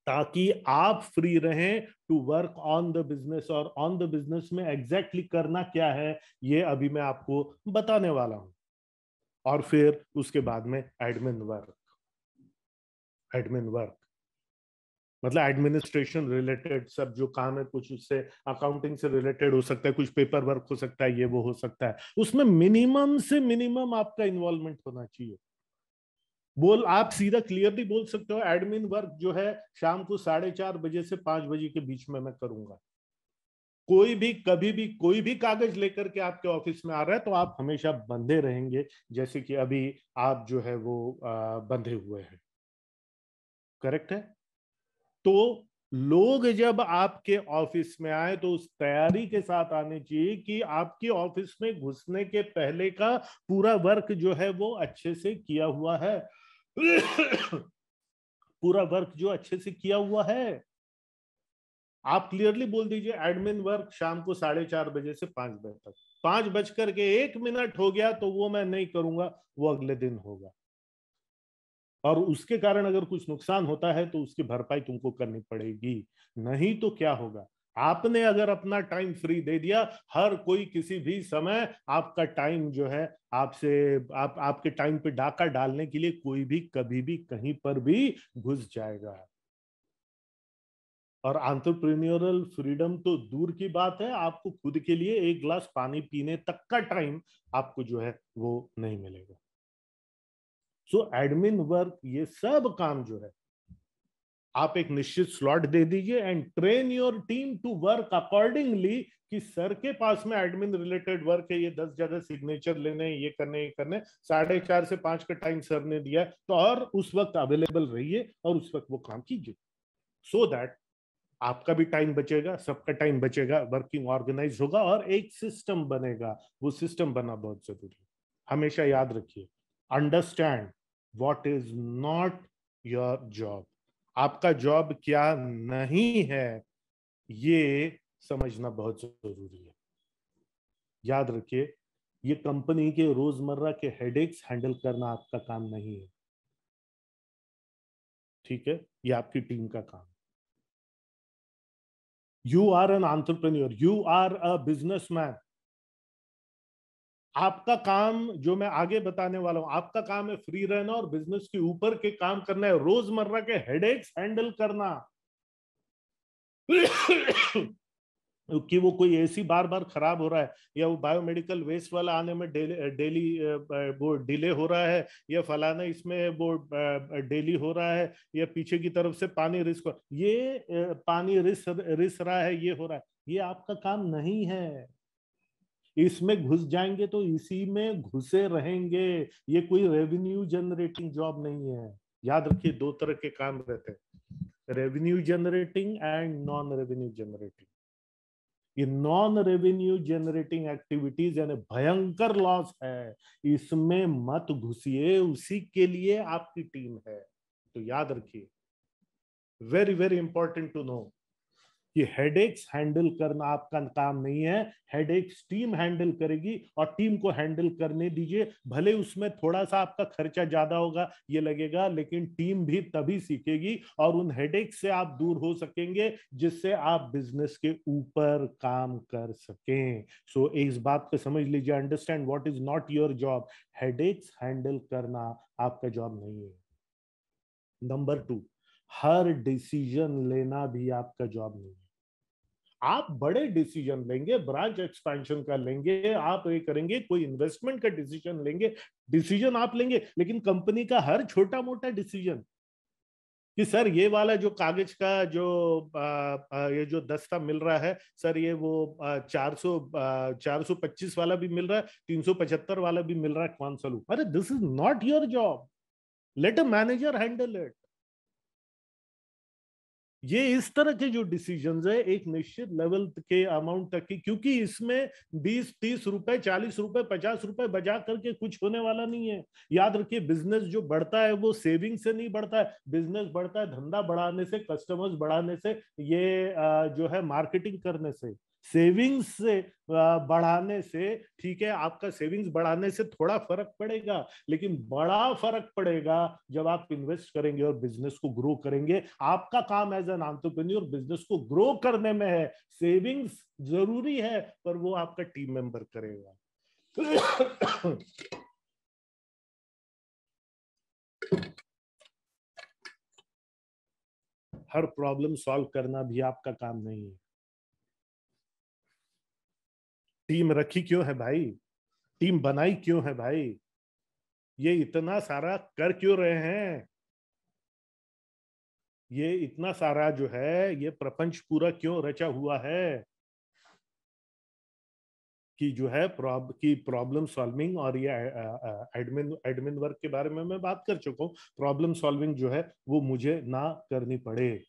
ताकि आप फ्री रहें to work on the business. और ऑन द बिजनेस में एग्जैक्टली करना क्या है ये अभी मैं आपको बताने वाला हूं। और फिर उसके बाद में एडमिन वर्क मतलब एडमिनिस्ट्रेशन रिलेटेड सब जो काम है, कुछ उससे अकाउंटिंग से रिलेटेड हो सकता है, कुछ पेपर वर्क हो सकता है, ये वो हो सकता है। उसमें मिनिमम से मिनिमम आपका इन्वॉल्वमेंट होना चाहिए। आप सीधा क्लियरली बोल सकते हो एडमिन वर्क जो है शाम को 4:30 बजे से 5 बजे के बीच में मैं करूंगा। कोई भी कभी भी कोई भी कागज लेकर के आपके ऑफिस में आ रहा है तो आप हमेशा बंधे रहेंगे, जैसे कि अभी आप जो है वो बंधे हुए हैं, करेक्ट है? तो लोग जब आपके ऑफिस में आए तो उस तैयारी के साथ आने चाहिए कि आपके ऑफिस में घुसने के पहले का पूरा वर्क जो है वो अच्छे से किया हुआ है, पूरा वर्क जो अच्छे से किया हुआ है। आप क्लियरली बोल दीजिए एडमिन वर्क शाम को 4:30 बजे से 5 बजे तक, 5:01 हो गया तो वो मैं नहीं करूंगा, वो अगले दिन होगा। और उसके कारण अगर कुछ नुकसान होता है तो उसकी भरपाई तुमको करनी पड़ेगी, नहीं तो क्या होगा? आपने अगर अपना टाइम फ्री दे दिया, हर कोई किसी भी समय आपका टाइम जो है आपसे आपके टाइम पे डाका डालने के लिए कोई भी कभी भी कहीं पर भी घुस जाएगा। और एंटरप्रेन्योरल फ्रीडम तो दूर की बात है, आपको खुद के लिए एक गिलास पानी पीने तक का टाइम आपको जो है वो नहीं मिलेगा। सो एडमिन वर्क ये सब काम जो है आप एक निश्चित स्लॉट दे दीजिए and train your team to work accordingly कि सर के पास में एडमिन रिलेटेड वर्क है, ये 10 जगह सिग्नेचर लेने, ये करने 4:30 से 5 का टाइम सर ने दिया तो और उस वक्त अवेलेबल रहिए और उस वक्त वो काम कीजिए, सो दैट आपका भी टाइम बचेगा, सबका टाइम बचेगा, वर्किंग ऑर्गेनाइज होगा और एक सिस्टम बनेगा। वो सिस्टम बनना बहुत जरूरी है। हमेशा याद रखिए, understand what is not your job, आपका जॉब क्या नहीं है ये समझना बहुत जरूरी है। याद रखिए ये कंपनी के रोजमर्रा के हेडेक्स हैंडल करना आपका काम नहीं है, ठीक है? ये आपकी टीम का काम। You are an entrepreneur, you are a businessman. आपका काम जो मैं आगे बताने वाला हूं, आपका काम है फ्री रहना और बिजनेस के ऊपर के काम करना है, रोजमर्रा के हेडेक्स हैंडल करना। कि वो कोई एसी बार बार खराब हो रहा है, या वो बायोमेडिकल वेस्ट वाला आने में डेली वो डिले हो रहा है, या फलाना इसमें वो डेली हो रहा है, या पीछे की तरफ से पानी रिस्क, ये पानी रिस रहा है, ये हो रहा है, ये आपका काम नहीं है। इसमें घुस जाएंगे तो इसी में घुसे रहेंगे, ये कोई रेवेन्यू जनरेटिंग जॉब नहीं है। याद रखिए दो तरह के काम रहते हैं, revenue generating and non revenue generating. ये नॉन रेवेन्यू जनरेटिंग एक्टिविटीज यानी भयंकर लॉस है, इसमें मत घुसिए, उसी के लिए आपकी टीम है। तो याद रखिए, very very important to know कि हेडेक्स हैंडल करना आपका काम नहीं है, हेडेक्स टीम हैंडल करेगी और टीम को हैंडल करने दीजिए। भले उसमें थोड़ा सा आपका खर्चा ज्यादा होगा ये लगेगा, लेकिन टीम भी तभी सीखेगी और उन हेडेक्स से आप दूर हो सकेंगे जिससे आप बिजनेस के ऊपर काम कर सकें। सो इस बात को समझ लीजिए, understand what is not your job. Headaches handle करना आपका जॉब नहीं है। नंबर 2, हर डिसीजन लेना भी आपका जॉब नहीं है। आप बड़े डिसीजन लेंगे, ब्रांच एक्सपेंशन का लेंगे, आप ये करेंगे, कोई इन्वेस्टमेंट का डिसीजन लेंगे, डिसीजन आप लेंगे, लेकिन कंपनी का हर छोटा मोटा डिसीजन कि सर ये वाला जो कागज का जो ये जो दस्ता मिल रहा है सर, ये वो 425 वाला भी मिल रहा है, 375 वाला भी मिल रहा है, कौन सा लूं? अरे this is not your job, let a manager handle it. ये इस तरह के जो डिसीजंस है एक निश्चित लेवल के अमाउंट तक की, क्योंकि इसमें 20-30 रुपए 40 रुपए 50 रुपए बचा करके कुछ होने वाला नहीं है। याद रखिए, बिजनेस जो बढ़ता है वो सेविंग से नहीं बढ़ता है, बिजनेस बढ़ता है धंधा बढ़ाने से, कस्टमर्स बढ़ाने से, ये जो है मार्केटिंग करने से, सेविंग्स से बढ़ाने से। ठीक है, आपका सेविंग्स बढ़ाने से थोड़ा फर्क पड़ेगा, लेकिन बड़ा फर्क पड़ेगा जब आप इन्वेस्ट करेंगे और बिजनेस को ग्रो करेंगे। आपका काम एज एन एंटरप्रेन्योर बिजनेस को ग्रो करने में है। सेविंग्स जरूरी है, पर वो आपका टीम मेंबर करेगा। हर प्रॉब्लम सॉल्व करना भी आपका काम नहीं है। टीम रखी क्यों है भाई? टीम बनाई क्यों है भाई? ये इतना सारा कर क्यों रहे हैं? ये इतना सारा जो है ये प्रपंच पूरा क्यों रचा हुआ है कि जो है प्रॉब्लम सॉल्विंग और ये एडमिन वर्क के बारे में मैं बात कर चुका हूँ। प्रॉब्लम सॉल्विंग जो है वो मुझे ना करनी पड़े।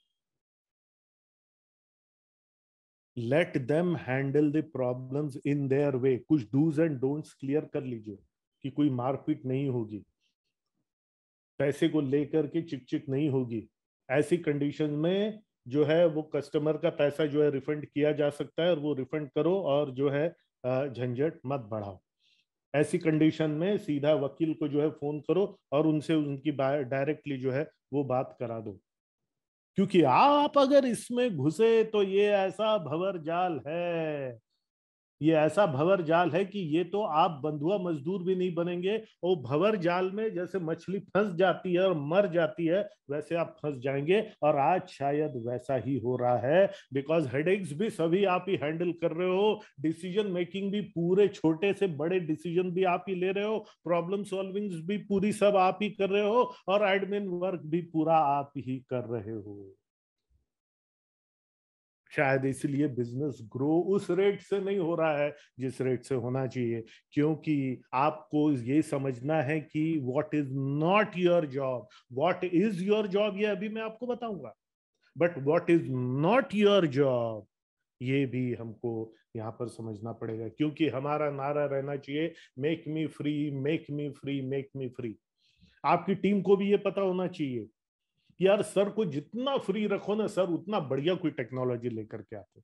Let them handle the problems in their way. कुछ डूज एंड डोंट्स क्लियर कर लीजिए कि कोई मारपीट नहीं होगी, पैसे को लेकर के चिकचिक नहीं होगी। ऐसी कंडीशन में जो है वो कस्टमर का पैसा जो है रिफंड किया जा सकता है, और वो रिफंड करो और जो है झंझट मत बढ़ाओ। ऐसी कंडीशन में सीधा वकील को जो है फोन करो और उनसे उनकी डायरेक्टली जो है वो बात करा दो, क्योंकि आप अगर इसमें घुसे तो ये ऐसा भंवर जाल है, ये ऐसा भंवर जाल है कि ये तो आप बंधुआ मजदूर भी नहीं बनेंगे। वो भंवर जाल में जैसे मछली फंस जाती है और मर जाती है, वैसे आप फंस जाएंगे। और आज शायद वैसा ही हो रहा है, बिकॉज हेडेक्स भी सभी आप ही हैंडल कर रहे हो, डिसीजन मेकिंग भी पूरे छोटे से बड़े डिसीजन भी आप ही ले रहे हो, प्रॉब्लम सॉल्विंग भी पूरी सब आप ही कर रहे हो, और एडमिन वर्क भी पूरा आप ही कर रहे हो। शायद इसलिए बिजनेस ग्रो उस रेट से नहीं हो रहा है जिस रेट से होना चाहिए, क्योंकि आपको ये समझना है कि what is not your job. What is your job ये अभी मैं आपको बताऊंगा, but what is not your job ये भी हमको यहाँ पर समझना पड़ेगा, क्योंकि हमारा नारा रहना चाहिए make me free, make me free, make me free. आपकी टीम को भी ये पता होना चाहिए, यार सर को जितना फ्री रखो ना सर उतना बढ़िया कोई टेक्नोलॉजी लेकर के आते,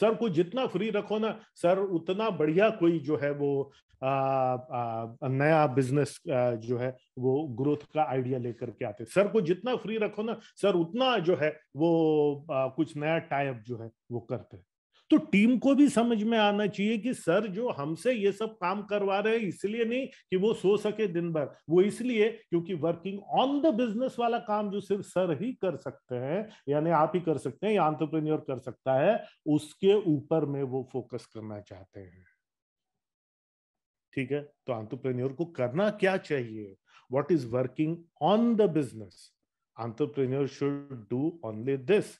सर को जितना फ्री रखो ना सर उतना बढ़िया कोई जो है वो नया बिजनेस जो है वो ग्रोथ का आइडिया लेकर के आते, सर को जितना फ्री रखो ना सर उतना जो है वो कुछ नया टाई अप जो है वो करते। तो टीम को भी समझ में आना चाहिए कि सर जो हमसे ये सब काम करवा रहे हैं इसलिए नहीं कि वो सो सके दिन भर, वो इसलिए क्योंकि वर्किंग ऑन द बिजनेस वाला काम जो सिर्फ सर ही कर सकते हैं, यानी आप ही कर सकते हैं या एंटरप्रेन्योर कर सकता है, उसके ऊपर में वो फोकस करना चाहते हैं। ठीक है, तो एंटरप्रेन्योर को करना क्या चाहिए? What is working on the business, entrepreneur should do only this.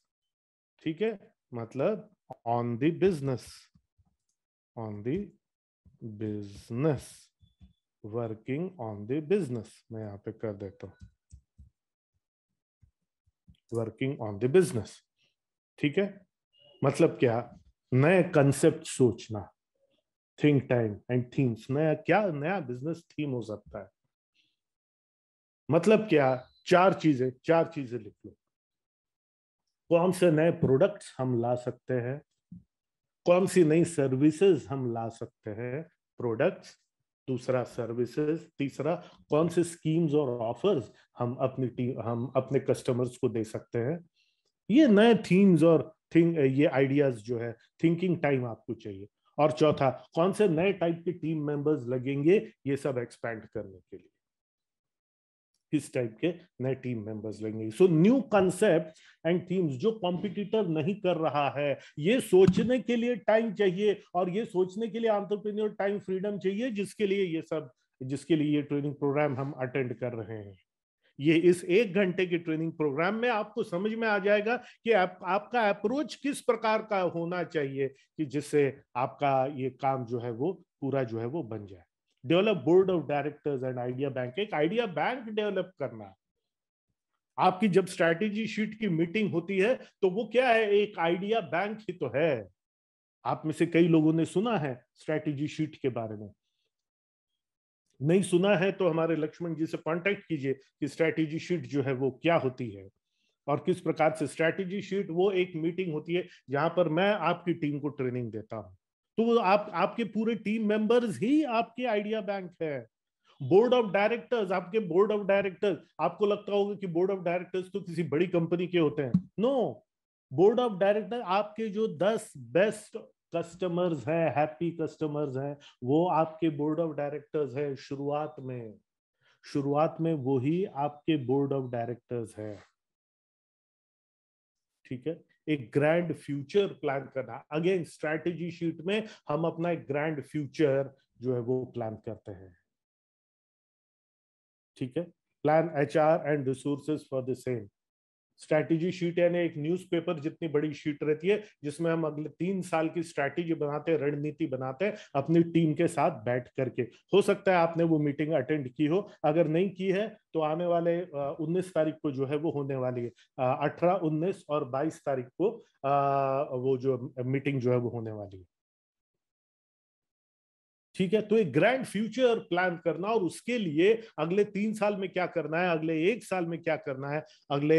ठीक है, मतलब on the business, on the business, working on the business। मैं यहाँ पे कर देता हूँ working on the business. ठीक है, मतलब क्या, नए कंसेप्ट सोचना, थिंक टाइम एंड थीम्स, नया क्या, नया बिजनेस थीम हो सकता है, मतलब क्या, चार चीजें लिख लो, कौन से नए प्रोडक्ट्स हम ला सकते हैं, कौन सी नई सर्विसेज हम ला सकते हैं, प्रोडक्ट्स, दूसरा सर्विसेज, तीसरा कौन से स्कीम्स और ऑफर्स हम अपने कस्टमर्स को दे सकते हैं। ये नए थीम्स और ये आइडियाज जो है, थिंकिंग टाइम आपको चाहिए। और चौथा, कौन से नए टाइप के टीम मेंबर्स लगेंगे ये सब एक्सपैंड करने के लिए, किस टाइप के नए टीम मेंबर्स लगेंगे। So new concept and themes जो कॉम्पिटिटर नहीं कर रहा है, ये सोचने के लिए टाइम चाहिए, और ये सोचने के लिए एंटरप्रेन्योर टाइम फ्रीडम चाहिए, जिसके लिए ये ट्रेनिंग प्रोग्राम हम अटेंड कर रहे हैं। ये इस 1 घंटे के ट्रेनिंग प्रोग्राम में आपको समझ में आ जाएगा कि आपका अप्रोच किस प्रकार का होना चाहिए कि जिससे आपका ये काम जो है वो पूरा जो है वो बन जाए। Develop board of directors and idea bank, एक आइडिया बैंक डेवलप करना। आपकी जब स्ट्रैटेजी शीट की मीटिंग होती है तो वो क्या है, एक आइडिया बैंक ही तो है। आप में से कई लोगों ने सुना है स्ट्रैटेजी शीट के बारे में, नहीं सुना है तो हमारे लक्ष्मण जी से कांटेक्ट कीजिए कि स्ट्रैटेजी शीट जो है वो क्या होती है और किस प्रकार से। स्ट्रैटेजी शीट वो एक मीटिंग होती है जहां पर मैं आपकी टीम को ट्रेनिंग देता हूं, तो आपके पूरे टीम मेंबर्स ही आपके आइडिया बैंक है। बोर्ड ऑफ डायरेक्टर्स, आपके बोर्ड ऑफ डायरेक्टर्स, आपको लगता होगा कि बोर्ड ऑफ डायरेक्टर्स तो किसी बड़ी कंपनी के होते हैं, नो, बोर्ड ऑफ डायरेक्टर आपके जो 10 बेस्ट कस्टमर्स हैं, हैप्पी कस्टमर्स हैं, वो आपके बोर्ड ऑफ डायरेक्टर्स हैं। शुरुआत में वो ही आपके बोर्ड ऑफ डायरेक्टर्स हैं। ठीक है, एक ग्रैंड फ्यूचर प्लान करना, अगेन स्ट्रैटेजी शीट में हम अपना एक ग्रैंड फ्यूचर जो है वो प्लान करते हैं। ठीक है, plan HR and resources for the same. Strategy sheet यानी एक न्यूज़पेपर जितनी बड़ी शीट रहती है जिसमें हम अगले 3 साल की स्ट्रैटेजी बनाते हैं, रणनीति बनाते हैं अपनी टीम के साथ बैठ करके। हो सकता है आपने वो मीटिंग अटेंड की हो, अगर नहीं की है तो आने वाले 19 तारीख को जो है वो होने वाली है, 18, 19 और 22 तारीख को वो जो मीटिंग जो है वो होने वाली है। ठीक है, तो एक ग्रैंड फ्यूचर प्लान करना और उसके लिए अगले 3 साल में क्या करना है, अगले 1 साल में क्या करना है, अगले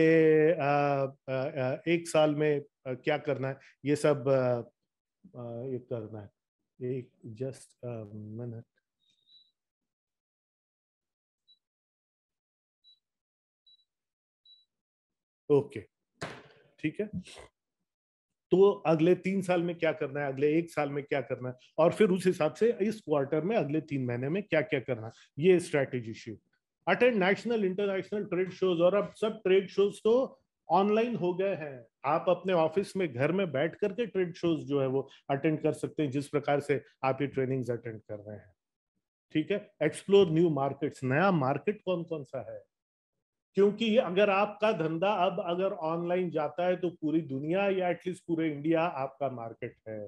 1 साल में क्या करना है, ये सब ये करना है। एक जस्ट मिनट, ओके, ठीक है, तो अगले 3 साल में क्या करना है, अगले 1 साल में क्या करना है, और फिर उस हिसाब से इस क्वार्टर में अगले 3 महीने में क्या क्या करना है, ये strategy sheet. Attend national international trade shows, और अब सब ट्रेड शोज तो ऑनलाइन हो गए हैं, आप अपने ऑफिस में घर में बैठ करके ट्रेड शोज जो है वो अटेंड कर सकते हैं जिस प्रकार से आप ये ट्रेनिंग्स अटेंड कर रहे हैं। ठीक है, एक्सप्लोर न्यू मार्केट्स, नया मार्केट कौन कौन सा है, क्योंकि अगर आपका धंधा अब अगर ऑनलाइन जाता है तो पूरी दुनिया या एटलीस्ट पूरे इंडिया आपका मार्केट है।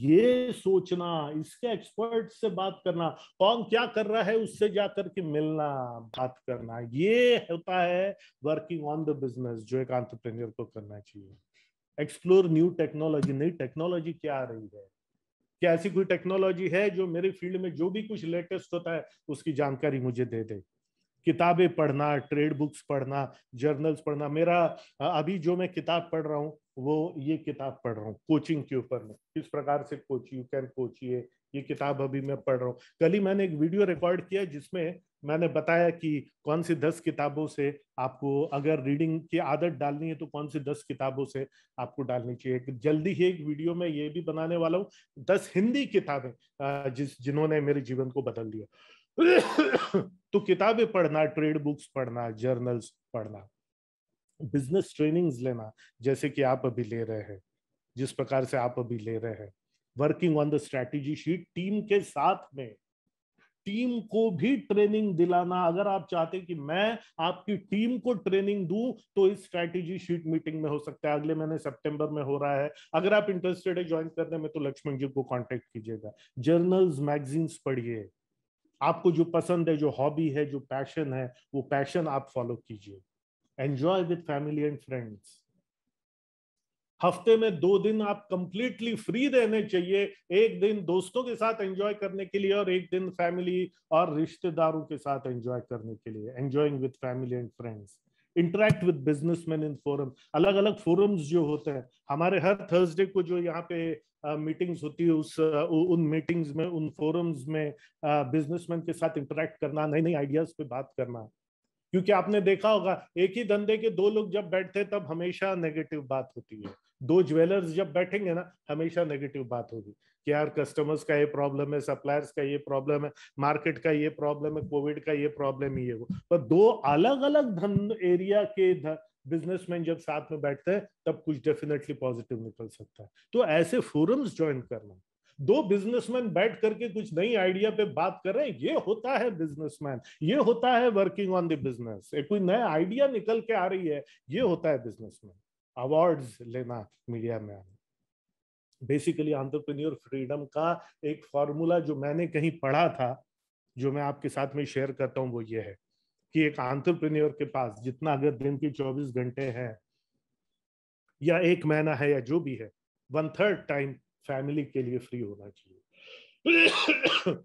ये सोचना, इसके एक्सपर्ट से बात करना, कौन क्या कर रहा है उससे जाकर के मिलना, बात करना, ये होता है वर्किंग ऑन द बिजनेस जो एक एंटरप्रेन्योर को करना चाहिए। एक्सप्लोर न्यू टेक्नोलॉजी, नई टेक्नोलॉजी क्या आ रही है, क्या ऐसी कोई टेक्नोलॉजी है जो मेरे फील्ड में जो भी कुछ लेटेस्ट होता है उसकी जानकारी मुझे दे दे। किताबें पढ़ना, ट्रेड बुक्स पढ़ना, जर्नल्स पढ़ना। मेरा अभी जो मैं किताब पढ़ रहा हूँ वो ये किताब पढ़ रहा हूँ कोचिंग के ऊपर में, किस प्रकार से कोच, यू कैन कोच, ये किताब अभी मैं पढ़ रहा हूँ। कल ही मैंने एक वीडियो रिकॉर्ड किया जिसमें मैंने बताया कि कौन सी 10 किताबों से आपको अगर रीडिंग की आदत डालनी है तो कौन सी 10 किताबों से आपको डालनी चाहिए। जल्दी ही एक वीडियो में ये भी बनाने वाला हूँ, 10 हिंदी किताबें जिन्होंने मेरे जीवन को बदल दिया। तो किताबें पढ़ना, ट्रेड बुक्स पढ़ना, जर्नल्स पढ़ना, बिजनेस ट्रेनिंग्स लेना जैसे कि आप अभी ले रहे हैं, जिस प्रकार से आप अभी ले रहे हैं। Working on the strategy sheet, team के साथ में टीम को भी ट्रेनिंग दिलाना। अगर आप चाहते कि मैं आपकी टीम को ट्रेनिंग दूं तो इस स्ट्रैटेजी शीट मीटिंग में हो सकता है, अगले महीने सितंबर में हो रहा है। अगर आप इंटरेस्टेड है ज्वाइन करने में तो लक्ष्मण जी को कॉन्टेक्ट कीजिएगा। जर्नल्स, मैगजीन्स पढ़िए, आपको जो पसंद है, जो हॉबी है, जो पैशन है, वो पैशन आप फॉलो कीजिए। Enjoy with family and friends. हफ्ते में 2 दिन आप कंप्लीटली फ्री रहने चाहिए, एक दिन दोस्तों के साथ एंजॉय करने के लिए और एक दिन फैमिली और रिश्तेदारों के साथ एंजॉय करने के लिए। Enjoying with family and friends, interact with businessman in forum, अलग अलग फोरम्स जो होते हैं हमारे, हर थर्सडे को जो यहाँ पे मीटिंग्स होती है उन मीटिंग्स में, उन फोरम्स में बिजनेसमैन के साथ इंटरेक्ट करना, नई नई आइडियाज पे बात करना। क्योंकि आपने देखा होगा एक ही धंधे के 2 लोग जब बैठते हैं तब हमेशा नेगेटिव बात होती है। 2 ज्वेलर्स जब बैठेंगे ना हमेशा नेगेटिव बात होगी कि यार कस्टमर्स का ये प्रॉब्लम है, सप्लायर्स का ये प्रॉब्लम है, मार्केट का ये प्रॉब्लम है, कोविड का ये प्रॉब्लम ही है वो। पर 2 अलग अलग धन एरिया के बिजनेसमैन जब साथ में बैठते हैं तब कुछ डेफिनेटली पॉजिटिव निकल सकता है। तो ऐसे फोरम्स ज्वाइन करना, 2 बिजनेसमैन बैठ करके कुछ नई आइडिया पे बात कर रहे हैं, ये होता है बिजनेसमैन, ये होता है वर्किंग ऑन द बिजनेस। कोई नया आइडिया निकल के आ रही है, ये होता है बिजनेसमैन। अवार्ड्स लेना, मीडिया में आना, बेसिकली एंटरप्रेन्योर फ्रीडम का एक फॉर्मूला जो मैंने कहीं पढ़ा था, जो मैं आपके साथ में शेयर करता हूँ, वो ये है कि एक एंटरप्रेन्योर के पास जितना, अगर दिन के 24 घंटे हैं या एक महीना है या जो भी है, 1/3 टाइम फैमिली के लिए फ्री होना चाहिए।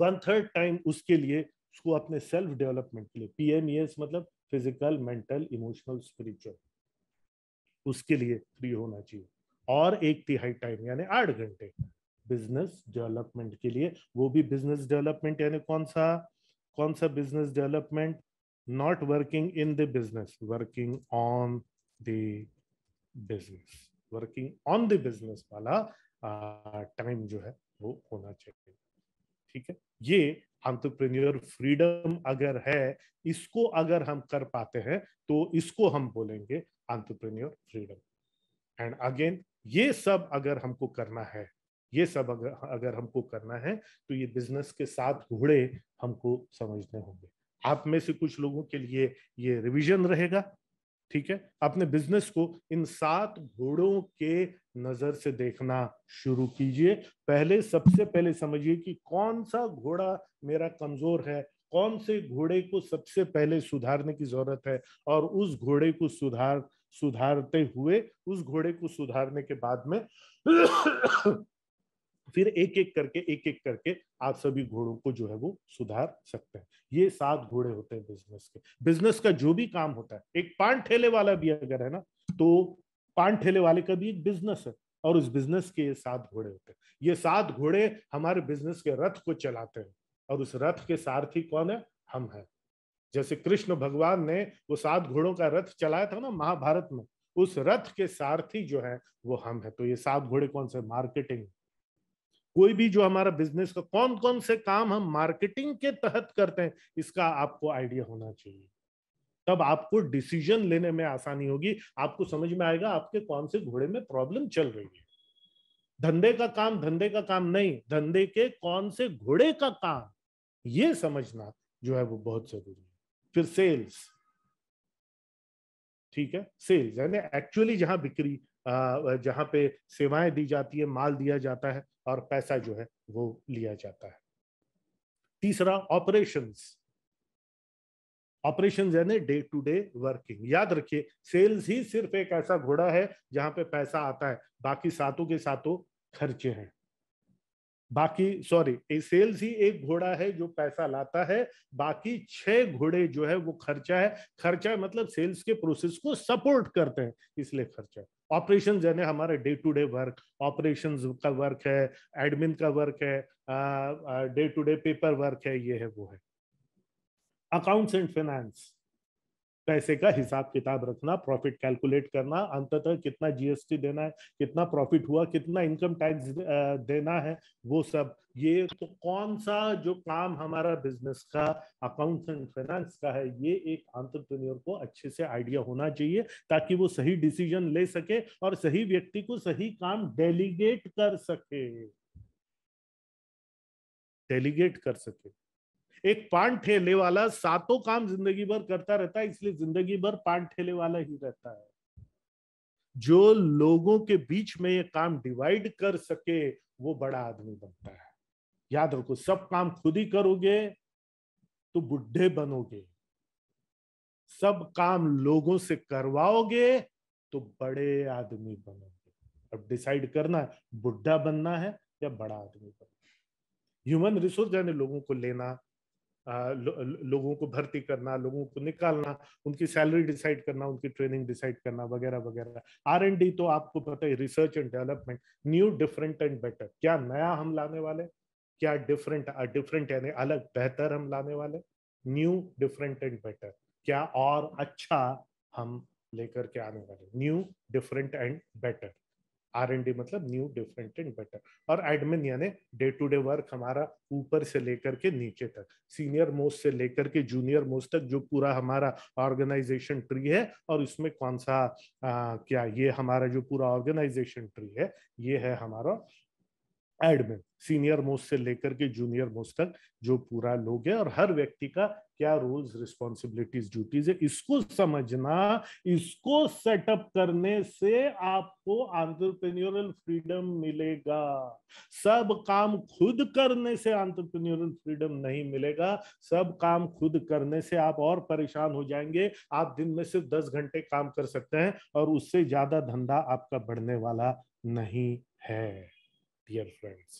1/3 टाइम उसके लिए, उसको अपने सेल्फ डेवलपमेंट के लिए, PMES मतलब फिजिकल, मेंटल, इमोशनल, स्पिरिचुअल, उसके लिए फ्री होना चाहिए। और 1/3 टाइम यानी 8 घंटे बिजनेस डेवलपमेंट के लिए। वो भी बिजनेस डेवलपमेंट यानी कौन सा business development, not working in the business, working on the business. Working on the business वाला टाइम जो है वो होना चाहिए। ठीक है, ये एंटरप्रेन्योर फ्रीडम अगर है, इसको अगर हम कर पाते हैं तो इसको हम बोलेंगे एंटरप्रेन्योर फ्रीडम। एंड अगेन, ये सब अगर हमको करना है, ये सब अगर हमको करना है तो ये बिजनेस के साथ जुड़े हमको समझने होंगे। आप में से कुछ लोगों के लिए ये रिवीजन रहेगा। ठीक है, अपने बिजनेस को इन 7 घोड़ों के नजर से देखना शुरू कीजिए। पहले, सबसे पहले समझिए कि कौन सा घोड़ा मेरा कमजोर है, कौन से घोड़े को सबसे पहले सुधारने की जरूरत है, और उस घोड़े को सुधारते हुए, उस घोड़े को सुधारने के बाद में फिर एक एक करके आप सभी घोड़ों को जो है वो सुधार सकते हैं। ये 7 घोड़े होते हैं बिजनेस के। बिजनेस का जो भी काम होता है, एक पान ठेले वाला भी अगर है ना, तो पान ठेले वाले का भी एक बिजनेस है, और उस बिजनेस के ये 7 घोड़े होते हैं। ये 7 घोड़े हमारे बिजनेस के रथ को चलाते हैं, और उस रथ के सारथी कौन है? हम हैं। जैसे कृष्ण भगवान ने वो 7 घोड़ों का रथ चलाया था ना महाभारत में, उस रथ के सारथी जो है वो हम है। तो ये 7 घोड़े कौन से? मार्केटिंग। कोई भी जो हमारा बिजनेस का कौन कौन से काम हम मार्केटिंग के तहत करते हैं, इसका आपको आइडिया होना चाहिए। तब आपको डिसीजन लेने में आसानी होगी, आपको समझ में आएगा आपके कौन से घोड़े में प्रॉब्लम चल रही है। धंधे का काम नहीं, धंधे के कौन से घोड़े का काम, ये समझना जो है वो बहुत जरूरी है। फिर सेल्स। ठीक है, सेल्स यानी एक्चुअली जहां बिक्री, जहाँ पे सेवाएं दी जाती है, माल दिया जाता है और पैसा जो है वो लिया जाता है। तीसरा, ऑपरेशंस यानी डे टू डे वर्किंग। याद रखिए, सेल्स ही सिर्फ एक ऐसा घोड़ा है जहां पे पैसा आता है, बाकी सातों के सातों खर्चे हैं। सेल्स ही एक घोड़ा है जो पैसा लाता है, बाकी 6 घोड़े जो है वो खर्चा है। खर्चा मतलब सेल्स के प्रोसेस को सपोर्ट करते हैं, इसलिए खर्चा। ऑपरेशंस यानी हमारे day to day work, operations का वर्क है, एडमिन का वर्क है, day to day paper work है, ये है वो है। अकाउंट्स एंड फाइनेंस, पैसे का हिसाब किताब रखना, प्रॉफिट कैलकुलेट करना, अंततः कितना GST देना है, कितना प्रॉफिट हुआ, कितना इनकम टैक्स देना है, वो सब। ये तो कौन सा जो काम हमारा बिजनेस का अकाउंट्स एंड फाइनेंस का है, ये एक एंटरप्रेन्योर को अच्छे से आइडिया होना चाहिए ताकि वो सही डिसीजन ले सके और सही व्यक्ति को सही काम डेलीगेट कर सके। एक पान ठेले वाला सातों काम जिंदगी भर करता रहता है, इसलिए जिंदगी भर पान ठेले वाला ही रहता है। जो लोगों के बीच में ये काम डिवाइड कर सके वो बड़ा आदमी बनता है। याद रखो, सब काम खुद ही करोगे तो बुढ़े बनोगे, सब काम लोगों से करवाओगे तो बड़े आदमी बनोगे। अब डिसाइड करना है बुढ़ा बनना है या बड़ा आदमी बनना। ह्यूमन रिसोर्स यानी लोगों को लेना, लोगों को भर्ती करना, लोगों को निकालना, उनकी सैलरी डिसाइड करना, उनकी ट्रेनिंग डिसाइड करना वगैरह वगैरह। R&D तो आपको पता है, research and development, new different and better, क्या नया हम लाने वाले, क्या डिफरेंट, डिफरेंट यानी अलग, बेहतर हम लाने वाले, न्यू डिफरेंट एंड बेटर, क्या और अच्छा हम लेकर के आने वाले, new different and better. R&D मतलब न्यू डिफरेंट एंड बेटर। और एडमिन यानी डे टू डे वर्क हमारा ऊपर से लेकर के नीचे तक, सीनियर मोस्ट से लेकर के जूनियर मोस्ट तक, जो पूरा हमारा ऑर्गेनाइजेशन ट्री है। और इसमें कौन सा क्या, ये हमारा जो पूरा ऑर्गेनाइजेशन ट्री है ये है हमारा एडमिन, सीनियर मोस्ट से लेकर के जूनियर मोस्ट तक जो पूरा लोग है। और हर व्यक्ति का क्या रोल्स, रिस्पॉन्सिबिलिटीज, ड्यूटीज है, इसको समझना, इसको सेटअप करने से आपको एंटरप्रेन्योरल फ्रीडम मिलेगा। सब काम खुद करने से एंटरप्रेन्योरल फ्रीडम नहीं मिलेगा। सब काम खुद करने से आप और परेशान हो जाएंगे। आप दिन में सिर्फ 10 घंटे काम कर सकते हैं और उससे ज्यादा धंधा आपका बढ़ने वाला नहीं है, dear friends,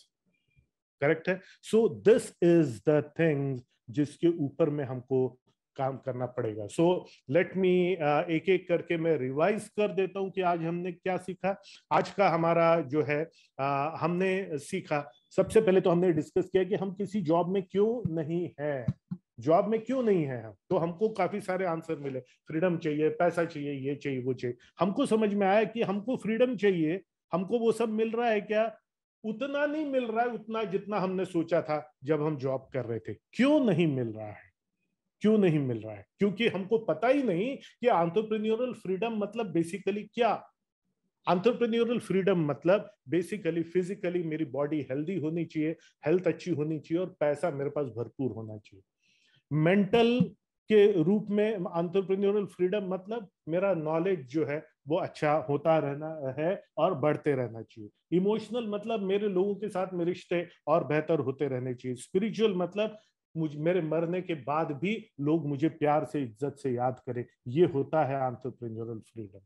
correct है? So this is the thing जिसके ऊपर में हमको काम करना पड़ेगा। So let me एक एक करके मैं रिवाइज कर देता हूं कि आज हमने क्या सीखा। आज का हमारा जो है हमने सीखा, सबसे पहले तो हमने डिस्कस किया कि हम किसी जॉब में क्यों नहीं है, जॉब में क्यों नहीं है हम, तो हमको काफी सारे आंसर मिले, फ्रीडम चाहिए, पैसा चाहिए, ये चाहिए, वो चाहिए। हमको समझ में आया कि हमको फ्रीडम चाहिए, हमको वो सब मिल रहा है क्या, उतना नहीं मिल रहा है उतना जितना हमने सोचा था जब हम जॉब कर रहे थे। क्यों नहीं मिल रहा है, क्यों नहीं मिल रहा है, क्योंकि हमको पता ही नहीं कि एंटरप्रेन्योरल फ्रीडम मतलब बेसिकली क्या। एंटरप्रेन्योरल फ्रीडम मतलब बेसिकली फिजिकली मेरी बॉडी हेल्दी होनी चाहिए, हेल्थ अच्छी होनी चाहिए और पैसा मेरे पास भरपूर होना चाहिए। मेंटल के रूप में एंटरप्रेन्योरल फ्रीडम मतलब मेरा नॉलेज जो है वो अच्छा होता रहना है और बढ़ते रहना चाहिए। इमोशनल मतलब मेरे लोगों के साथ मेरे रिश्ते और बेहतर होते रहने चाहिए। स्पिरिचुअल मतलब मुझे मेरे मरने के बाद भी लोग मुझे प्यार से, इज्जत से याद करें। ये होता है एंटरप्रेन्योरल फ्रीडम।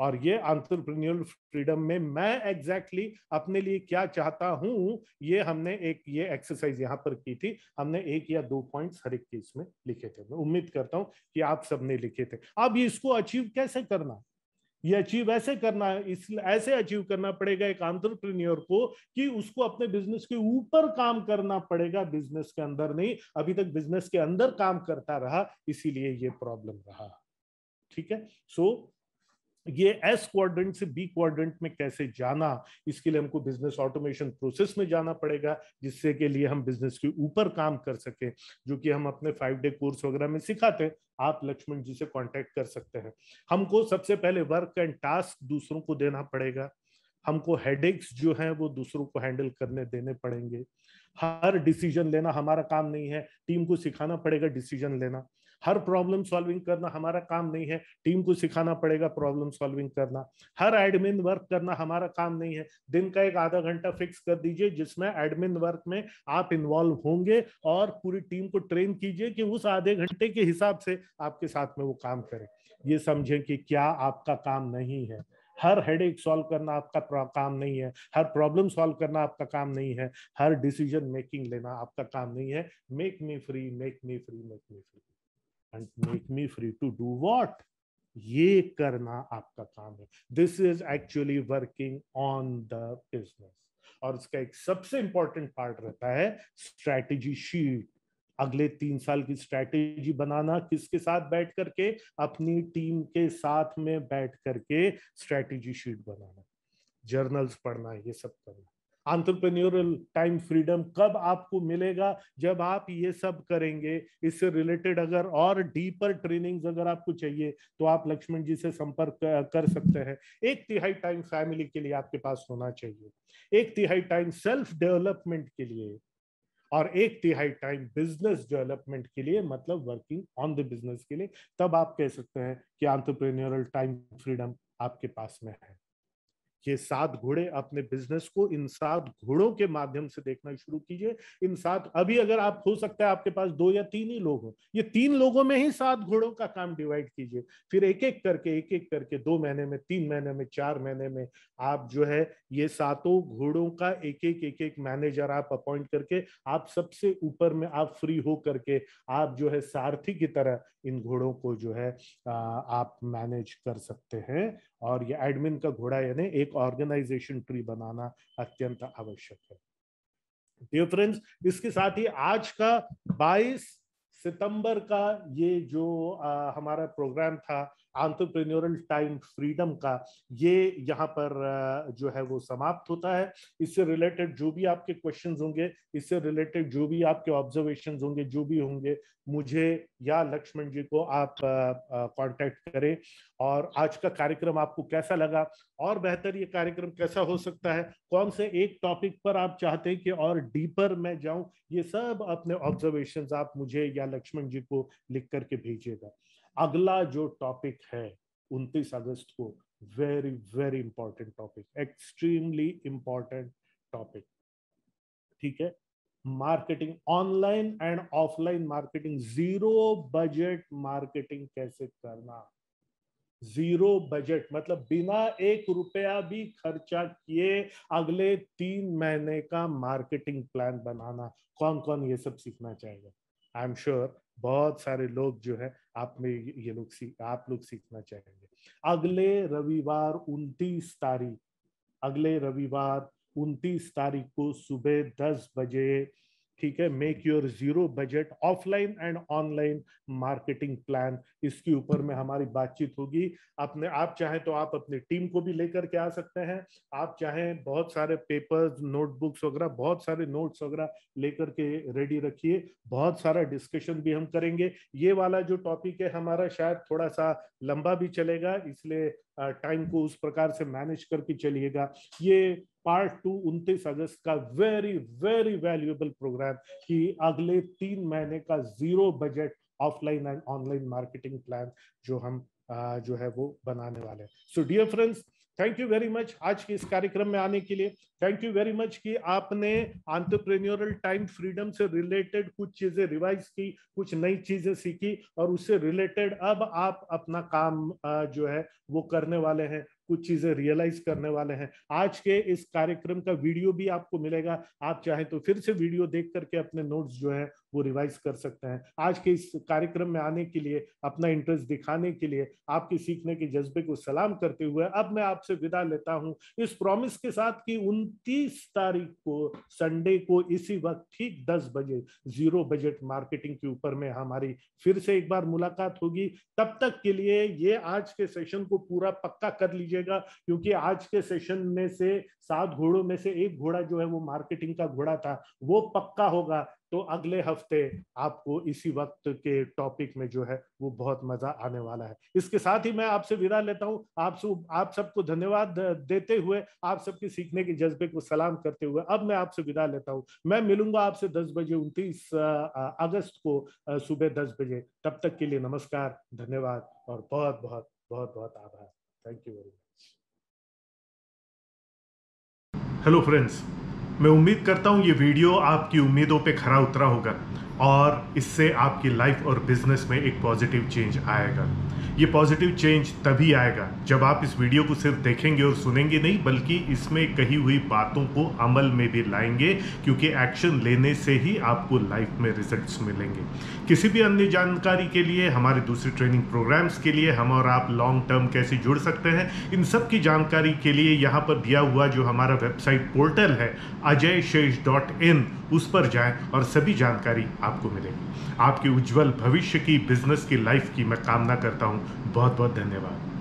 और ये एंटरप्रेन्योरल फ्रीडम में मैं एग्जैक्टली अपने लिए क्या चाहता हूं, ये हमने एक ये एक्सरसाइज यहाँ पर की थी। हमने 1 या 2 पॉइंट्स हर एक के इसमें लिखे थे। मैं उम्मीद करता हूं कि आप सबने लिखे थे। अब इसको अचीव कैसे करना, ये अचीव ऐसे करना है, ऐसे अचीव करना पड़ेगा एक एंटरप्रेन्योर को कि उसको अपने बिजनेस के ऊपर काम करना पड़ेगा, बिजनेस के अंदर नहीं। अभी तक बिजनेस के अंदर काम करता रहा, इसीलिए ये प्रॉब्लम रहा, ठीक है। सो ये S क्वाड्रेंट से B क्वाड्रेंट में कैसे जाना, इसके लिए हमको बिजनेस ऑटोमेशन प्रोसेस में जाना पड़ेगा, जिससे के लिए हम बिजनेस के ऊपर काम कर सके, जो कि हम अपने 5-डे कोर्स वगैरह में सिखाते हैं। आप लक्ष्मण जी से कांटेक्ट कर सकते हैं। हमको सबसे पहले वर्क एंड टास्क दूसरों को देना पड़ेगा। हमको हेडेक्स जो हैं वो दूसरों को हैंडल करने देने पड़ेंगे। हर डिसीजन लेना हमारा काम नहीं है, टीम को सिखाना पड़ेगा डिसीजन लेना। हर प्रॉब्लम सॉल्विंग करना हमारा काम नहीं है, टीम को सिखाना पड़ेगा प्रॉब्लम सॉल्विंग करना। हर एडमिन वर्क करना हमारा काम नहीं है। दिन का एक आधा घंटा फिक्स कर दीजिए जिसमें एडमिन वर्क में आप इन्वॉल्व होंगे और पूरी टीम को ट्रेन कीजिए कि उस आधे घंटे के हिसाब से आपके साथ में वो काम करें। ये समझें कि क्या आपका काम नहीं है। हर हेडेक सॉल्व करना आपका काम नहीं है, हर प्रॉब्लम सॉल्व करना आपका काम नहीं है, हर डिसीजन मेकिंग लेना आपका काम नहीं है। Make me free, make me free, make me free and make me free to do what? ये करना आपका काम है। This is actually working on the business। और इसका एक सबसे important part रहता है strategy sheet। अगले 3 साल की स्ट्रैटेजी बनाना, किसके साथ बैठ करके, अपनी टीम के साथ में बैठ करके स्ट्रैटेजी शीट बनाना, जर्नल्स पढ़ना, ये सब करना। एंटरप्रेन्योरल टाइम फ्रीडम कब आपको मिलेगा, जब आप ये सब करेंगे। इससे रिलेटेड अगर और डीपर ट्रेनिंग्स अगर आपको चाहिए तो आप लक्ष्मण जी से संपर्क कर सकते हैं। 1/3 टाइम फैमिली के लिए आपके पास होना चाहिए, 1/3 टाइम सेल्फ डेवलपमेंट के लिए और 1/3 टाइम बिजनेस डेवलपमेंट के लिए, मतलब वर्किंग ऑन द बिजनेस के लिए। तब आप कह सकते हैं कि एंटरप्रेन्योरल टाइम फ्रीडम आपके पास में है। ये 7 घोड़े, अपने बिजनेस को इन 7 घोड़ों के माध्यम से देखना शुरू कीजिए। इन 7, अभी अगर आप, हो सकता है आपके पास 2 या 3 ही लोग हो, ये 3 लोगों में ही 7 घोड़ों का काम डिवाइड कीजिए। फिर एक एक करके 2 महीने में, 3 महीने में, 4 महीने में आप जो है ये 7 घोड़ों का एक एक मैनेजर आप अपॉइंट करके आप सबसे ऊपर में आप फ्री हो करके आप जो है सारथी की तरह इन घोड़ों को जो है आप मैनेज कर सकते हैं। और ये एडमिन का घोड़ा यानी एक ऑर्गेनाइजेशन ट्री बनाना अत्यंत आवश्यक है। डियर फ्रेंड्स, इसके साथ ही आज का 22 सितंबर का ये जो हमारा प्रोग्राम था एंटरप्रेन्योरल टाइम फ्रीडम का, ये यहाँ पर जो है वो समाप्त होता है। इससे रिलेटेड जो भी आपके क्वेश्चंस होंगे, इससे रिलेटेड जो भी आपके ऑब्जर्वेशंस होंगे, जो भी होंगे, मुझे या लक्ष्मण जी को आप कांटेक्ट करें। और आज का कार्यक्रम आपको कैसा लगा और बेहतर ये कार्यक्रम कैसा हो सकता है, कौन से एक टॉपिक पर आप चाहते हैं कि और डीपर मैं जाऊं, ये सब अपने ऑब्जर्वेशंस आप मुझे या लक्ष्मण जी को लिख करके भेजिएगा। अगला जो टॉपिक है 29 अगस्त को, very very important topic, extremely important topic, ठीक है, marketing, online and offline marketing, zero budget marketing कैसे करना। जीरो बजट मतलब बिना 1 रुपया भी खर्चा किए अगले 3 महीने का मार्केटिंग प्लान बनाना। कौन कौन ये सब सीखना चाहेगा? आई एम श्योर बहुत सारे लोग जो है आप में ये लोग आप लोग सीखना चाहेंगे। अगले रविवार 29 तारीख, अगले रविवार 29 तारीख को सुबह 10 बजे, ठीक है, make your zero budget offline and online marketing plan, इसके ऊपर में हमारी बातचीत होगी। अपने आप चाहें तो आप अपनी टीम को भी लेकर के आ सकते हैं, आप चाहें बहुत सारे पेपर्स, नोटबुक्स वगैरह, बहुत सारे नोट्स वगैरह लेकर के रेडी रखिए। बहुत सारा डिस्कशन भी हम करेंगे। ये वाला जो टॉपिक है हमारा शायद थोड़ा सा लंबा भी चलेगा, इसलिए टाइम को उस प्रकार से मैनेज करके चलिएगा। ये पार्ट 2 29 अगस्त का वेरी वेरी वैल्यूएबल प्रोग्राम कि अगले 3 महीने का zero budget offline and online marketing plan जो हम जो है वो बनाने वाले हैं। So dear friends, thank you very much आज के इस कार्यक्रम में आने के लिए। थैंक यू वेरी मच कि आपने एंटरप्रेन्योरल टाइम फ्रीडम से रिलेटेड कुछ चीज़ें रिवाइज की, कुछ नई चीज़ें सीखी और उससे रिलेटेड अब आप अपना काम जो है वो करने वाले हैं, कुछ चीज़ें रियलाइज करने वाले हैं। आज के इस कार्यक्रम का वीडियो भी आपको मिलेगा, आप चाहे तो फिर से वीडियो देख करके अपने नोट्स जो है वो रिवाइज कर सकते हैं। आज के इस कार्यक्रम में आने के लिए, अपना इंटरेस्ट दिखाने के लिए, आपके सीखने के जज्बे को सलाम करते हुए अब मैं आपसे विदा लेता हूं, इस प्रॉमिस के साथ कि 29 तारीख को, संडे को, इसी वक्त ठीक 10 बजे जीरो बजट मार्केटिंग के ऊपर में हमारी फिर से एक बार मुलाकात होगी। तब तक के लिए ये आज के सेशन को पूरा पक्का कर लीजिए, क्योंकि आज के सेशन में से 7 घोड़ों में से एक घोड़ा जो है वो मार्केटिंग का घोड़ा था, वो पक्का होगा। तो अगले हफ्ते आपको इसी वक्त के टॉपिक में जो है वो बहुत मजा आने वाला है। इसके साथ ही मैं आपसे विदा लेता हूं, आप सबको धन्यवाद देते हुए, आप सबके सीखने के जज्बे को सलाम करते हुए अब मैं आपसे विदा लेता हूं। मैं मिलूंगा आपसे 10 बजे 29 अगस्त को सुबह 10 बजे। तब तक के लिए नमस्कार, धन्यवाद और बहुत बहुत बहुत बहुत आभार। Thank you very much. Hello friends, मैं उम्मीद करता हूँ ये वीडियो आपकी उम्मीदों पे खरा उतरा होगा और इससे आपकी लाइफ और बिजनेस में एक पॉजिटिव चेंज आएगा। ये पॉजिटिव चेंज तभी आएगा जब आप इस वीडियो को सिर्फ देखेंगे और सुनेंगे नहीं, बल्कि इसमें कही हुई बातों को अमल में भी लाएंगे, क्योंकि एक्शन लेने से ही आपको लाइफ में रिजल्ट्स मिलेंगे। किसी भी अन्य जानकारी के लिए, हमारे दूसरे ट्रेनिंग प्रोग्राम्स के लिए, हम और आप लॉन्ग टर्म कैसे जुड़ सकते हैं, इन सब की जानकारी के लिए यहाँ पर दिया हुआ जो हमारा वेबसाइट पोर्टल है ajayshesh.in, उस पर जाएँ और सभी जानकारी आपको मिलेगी। आपके उज्जवल भविष्य की, बिजनेस की, लाइफ की मैं कामना करता हूँ। बहुत बहुत धन्यवाद।